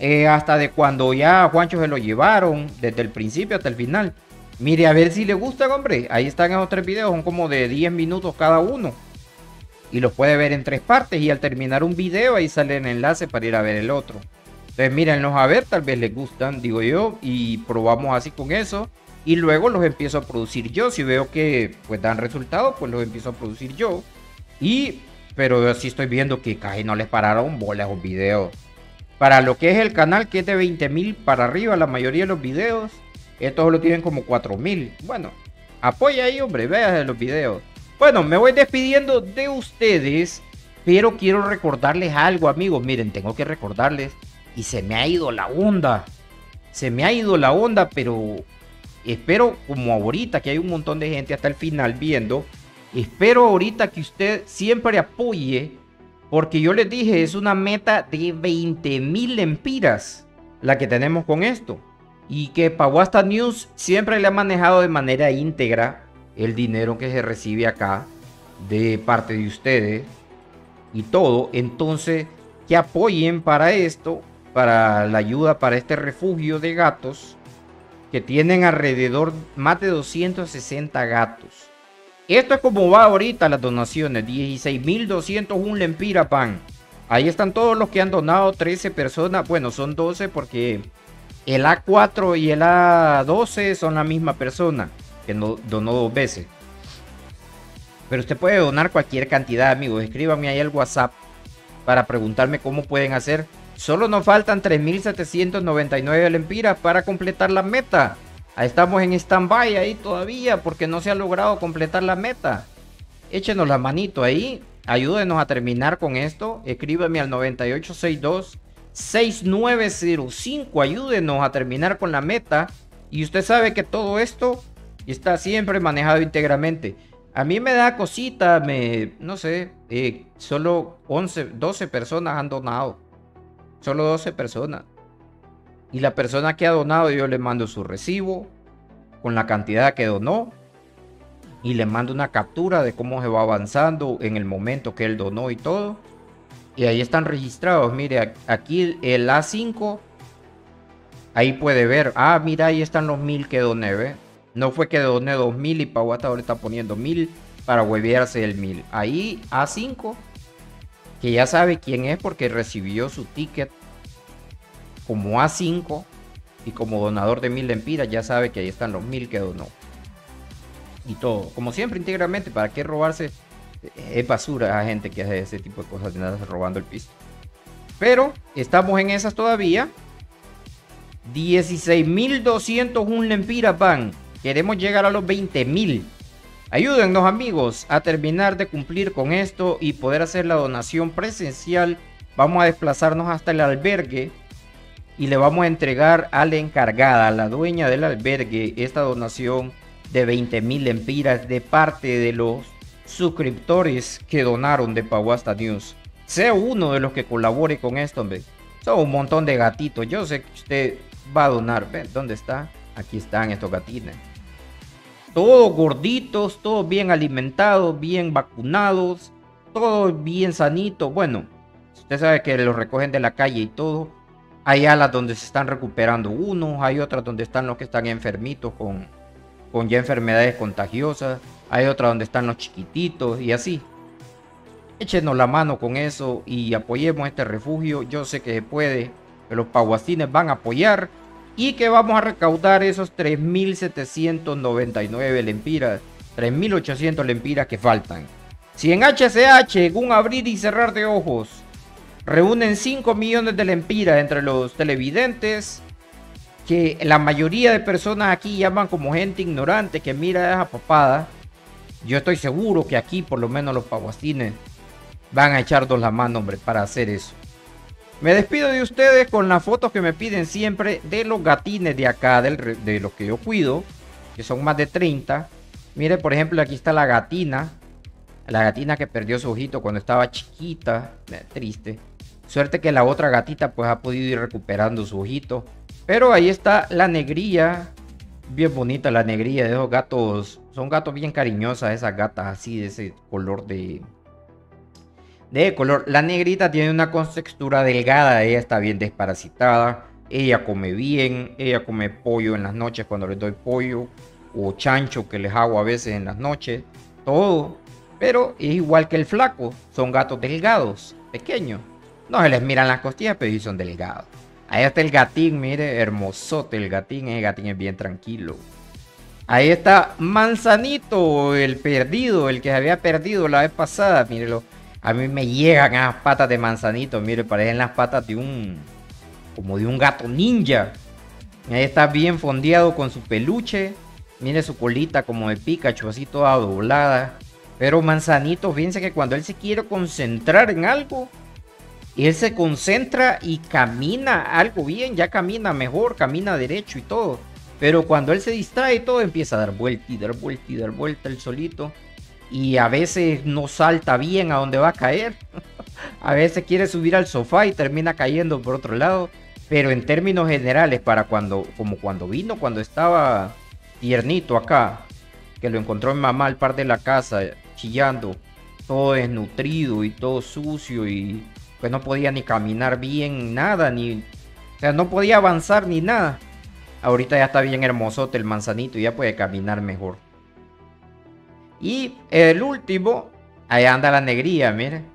Eh, hasta de cuando ya a Juancho se lo llevaron, desde el principio hasta el final. Mire, a ver si le gusta, hombre. Ahí están esos tres videos, son como de diez minutos cada uno. Y los puede ver en tres partes. Y al terminar un video, ahí sale el enlace para ir a ver el otro. Entonces, mírenlos a ver, tal vez les gustan, digo yo. Y probamos así con eso. Y luego los empiezo a producir yo. Si veo que pues dan resultados, pues los empiezo a producir yo. Y, pero sí estoy viendo que casi no les pararon bolas los videos. Para lo que es el canal, que es de veinte mil para arriba, la mayoría de los videos. Estos lo tienen como cuatro mil. Bueno, apoya ahí, hombre, vean los videos. Bueno, me voy despidiendo de ustedes, pero quiero recordarles algo, amigos. Miren, tengo que recordarles. Y se me ha ido la onda. Se me ha ido la onda, pero espero, como ahorita, que hay un montón de gente hasta el final viendo. Espero ahorita que usted siempre apoye, porque yo les dije, es una meta de veinte mil lempiras la que tenemos con esto. Y que Pawasta News siempre le ha manejado de manera íntegra el dinero que se recibe acá de parte de ustedes y todo. Entonces, que apoyen para esto, para la ayuda, para este refugio de gatos que tienen alrededor más de doscientos sesenta gatos. Esto es como va ahorita las donaciones, dieciséis mil doscientos uno lempiras van. Ahí están todos los que han donado, trece personas, bueno, son doce porque el A cuatro y el A doce son la misma persona que donó dos veces. Pero usted puede donar cualquier cantidad, amigos. Escríbanme ahí al WhatsApp para preguntarme cómo pueden hacer. Solo nos faltan tres mil setecientos noventa y nueve lempiras para completar la meta. Ahí estamos en stand-by ahí todavía porque no se ha logrado completar la meta. Échenos la manito ahí. Ayúdenos a terminar con esto. Escríbanme al noventa y ocho sesenta y dos sesenta y nueve cero cinco, ayúdenos a terminar con la meta. Y usted sabe que todo esto está siempre manejado íntegramente. A mí me da cosita, me, no sé, eh, solo once, doce personas han donado. Solo doce personas. Y la persona que ha donado, yo le mando su recibo con la cantidad que donó. Y le mando una captura de cómo se va avanzando en el momento que él donó y todo. Y ahí están registrados, mire, aquí el A cinco, ahí puede ver, ah, mira, ahí están los mil que doné, ¿ve? No fue que doné dos mil y Pawasta ahora está poniendo mil para huevearse el mil. Ahí A cinco, que ya sabe quién es porque recibió su ticket como A cinco y como donador de mil lempiras, ya sabe que ahí están los mil que donó. Y todo, como siempre, íntegramente, ¿para qué robarse? Es basura a gente que hace ese tipo de cosas, nada, robando el piso. Pero estamos en esas todavía. dieciséis mil doscientos uno lempiras van. Queremos llegar a los veinte mil. Ayúdennos, amigos, a terminar de cumplir con esto y poder hacer la donación presencial. Vamos a desplazarnos hasta el albergue y le vamos a entregar a la encargada, a la dueña del albergue, esta donación de veinte mil lempiras de parte de los suscriptores que donaron de Pawasta News. Sea uno de los que colabore con esto, hombre. Son un montón de gatitos. Yo sé que usted va a donar. ¿Ve? ¿Dónde está? Aquí están estos gatines. Todos gorditos, todos bien alimentados, bien vacunados, todos bien sanitos. Bueno, usted sabe que los recogen de la calle y todo. Hay alas donde se están recuperando unos, hay otras donde están los que están enfermitos con, con ya enfermedades contagiosas. Hay otra donde están los chiquititos y así. Échenos la mano con eso y apoyemos este refugio. Yo sé que se puede, que los paguastines van a apoyar y que vamos a recaudar esos tres mil setecientos noventa y nueve lempiras, tres mil ochocientos lempiras que faltan. Si en H C H, en un abrir y cerrar de ojos, reúnen cinco millones de lempiras entre los televidentes, que la mayoría de personas aquí llaman como gente ignorante que mira esa papada, yo estoy seguro que aquí por lo menos los pawastines van a echarnos la mano, hombre, para hacer eso. Me despido de ustedes con las fotos que me piden siempre de los gatines de acá, del, de los que yo cuido, que son más de treinta. Mire, por ejemplo, aquí está la gatina. La gatina que perdió su ojito cuando estaba chiquita. Triste. Suerte que la otra gatita pues ha podido ir recuperando su ojito. Pero ahí está la negrilla. Bien bonita la negrilla de esos gatos. Son gatos bien cariñosas, esas gatas así de ese color de... De color. La negrita tiene una contextura delgada. Ella está bien desparasitada. Ella come bien. Ella come pollo en las noches cuando le doy pollo. o chancho que les hago a veces en las noches, todo. Pero es igual que el flaco, son gatos delgados, pequeños. No se les miran las costillas, pero sí son delgados. Ahí está el gatín, mire, hermosote el gatín, ese gatín es bien tranquilo. Ahí está Manzanito, el perdido, el que se había perdido la vez pasada, mírelo. A mí me llegan esas patas de Manzanito, mire, parecen las patas de un... como de un gato ninja. Ahí está bien fondeado con su peluche. Mire su colita como de Pikachu, así toda doblada. Pero Manzanito, fíjense que cuando él se quiere concentrar en algo, él se concentra y camina algo bien, ya camina mejor, camina derecho y todo. Pero cuando él se distrae, todo empieza a dar vuelta y dar vuelta y dar vuelta él solito. Y a veces no salta bien a donde va a caer. A veces quiere subir al sofá y termina cayendo por otro lado. Pero en términos generales, para cuando, como cuando vino, cuando estaba tiernito acá, que lo encontró mi mamá al par de la casa, chillando, todo desnutrido y todo sucio, y pues no podía ni caminar bien, nada, ni, o sea, no podía avanzar ni nada. Ahorita ya está bien hermosote el Manzanito y ya puede caminar mejor. Y el último, allá anda la Negría, miren,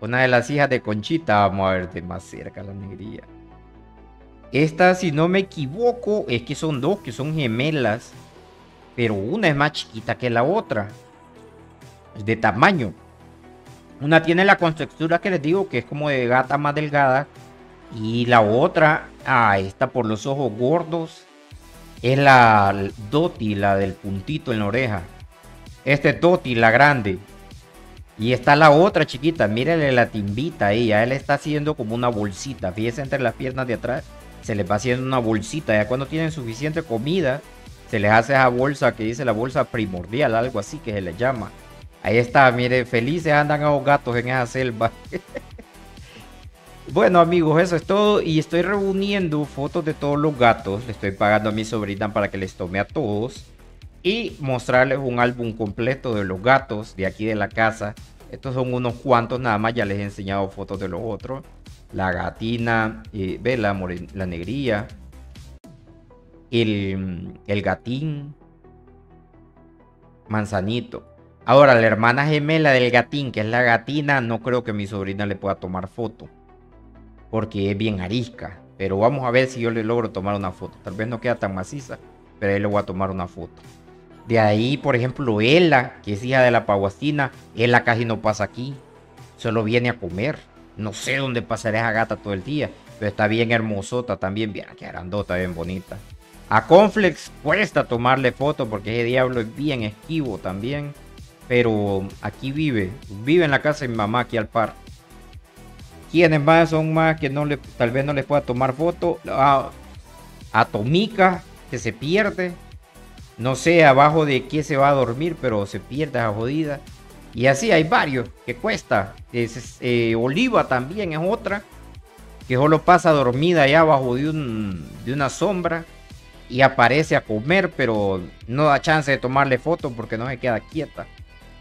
una de las hijas de Conchita. Vamos a ver de más cerca la Negría. Esta, si no me equivoco, es que son dos, que son gemelas, pero una es más chiquita que la otra, de tamaño. Una tiene la contextura que les digo, que es como de gata más delgada. Y la otra, ah, esta por los ojos gordos, es la Doti, la del puntito en la oreja. Este es Doti, la grande. Y está la otra chiquita, mírenle la timbita a ella. Él está haciendo como una bolsita, fíjense entre las piernas de atrás. Se les va haciendo una bolsita, ya cuando tienen suficiente comida, se les hace esa bolsa que dice la bolsa primordial, algo así que se les llama. Ahí está, mire, felices andan a los gatos en esa selva. Bueno, amigos, eso es todo. Y estoy reuniendo fotos de todos los gatos. Le estoy pagando a mi sobrina para que les tome a todos. Y mostrarles un álbum completo de los gatos de aquí de la casa. Estos son unos cuantos nada más. Ya les he enseñado fotos de los otros. La gatina, eh, ve la, la Negría. El, el gatín. Manzanito. Ahora, la hermana gemela del gatín, que es la gatina, no creo que mi sobrina le pueda tomar foto, porque es bien arisca. Pero vamos a ver si yo le logro tomar una foto. Tal vez no queda tan maciza, pero ahí le voy a tomar una foto. De ahí, por ejemplo, Ela, que es hija de la Pawastina, Ela casi no pasa aquí. Solo viene a comer. No sé dónde pasará esa gata todo el día, pero está bien hermosota también. Bien, que grandota, bien bonita. A Conflex cuesta tomarle foto porque ese diablo es bien esquivo también. Pero aquí vive, vive en la casa de mi mamá, aquí al par. ¿Quiénes más son más que no le, tal vez no les pueda tomar foto? A, a Tomica, que se pierde. No sé abajo de qué se va a dormir, pero se pierde esa jodida. Y así hay varios que cuesta. Es, es, eh, Oliva también es otra, que solo pasa dormida allá abajo de, un, de una sombra. Y aparece a comer, pero no da chance de tomarle foto porque no se queda quieta.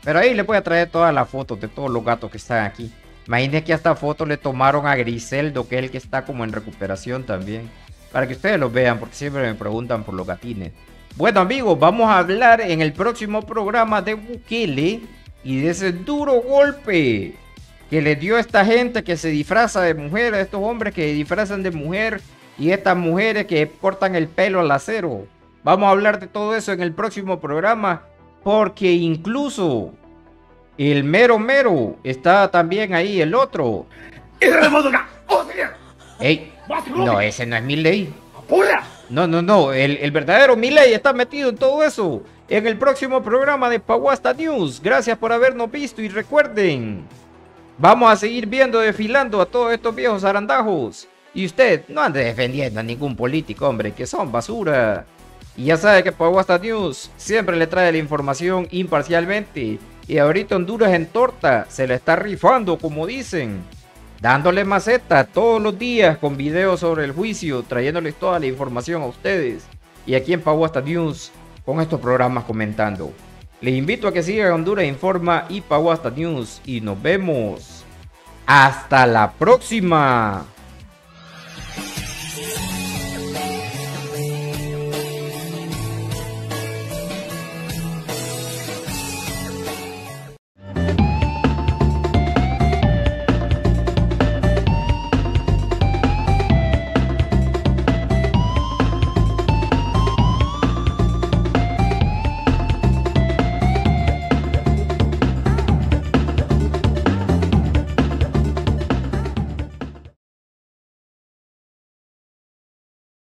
Pero ahí les voy a traer todas las fotos de todos los gatos que están aquí. Imagínense que hasta fotos le tomaron a Griseldo, que es el que está como en recuperación también. Para que ustedes los vean, porque siempre me preguntan por los gatines. Bueno, amigos, vamos a hablar en el próximo programa de Bukele y de ese duro golpe que le dio esta gente que se disfraza de mujer, a estos hombres que se disfrazan de mujer y estas mujeres que cortan el pelo al acero. Vamos a hablar de todo eso en el próximo programa. Porque incluso el mero mero está también ahí, el otro. Ey, no, ese no es Milei. No, no, no, el, el verdadero Milei está metido en todo eso. En el próximo programa de Pawasta News. Gracias por habernos visto y recuerden, vamos a seguir viendo desfilando a todos estos viejos zarandajos. Y usted no ande defendiendo a ningún político, hombre, que son basura. Y ya sabe que Pawasta News siempre le trae la información imparcialmente. Y ahorita Honduras en torta se la está rifando, como dicen. Dándole maceta todos los días con videos sobre el juicio, trayéndoles toda la información a ustedes. Y aquí en Pawasta News con estos programas comentando. Les invito a que sigan Honduras Informa y Pawasta News. Y nos vemos. Hasta la próxima.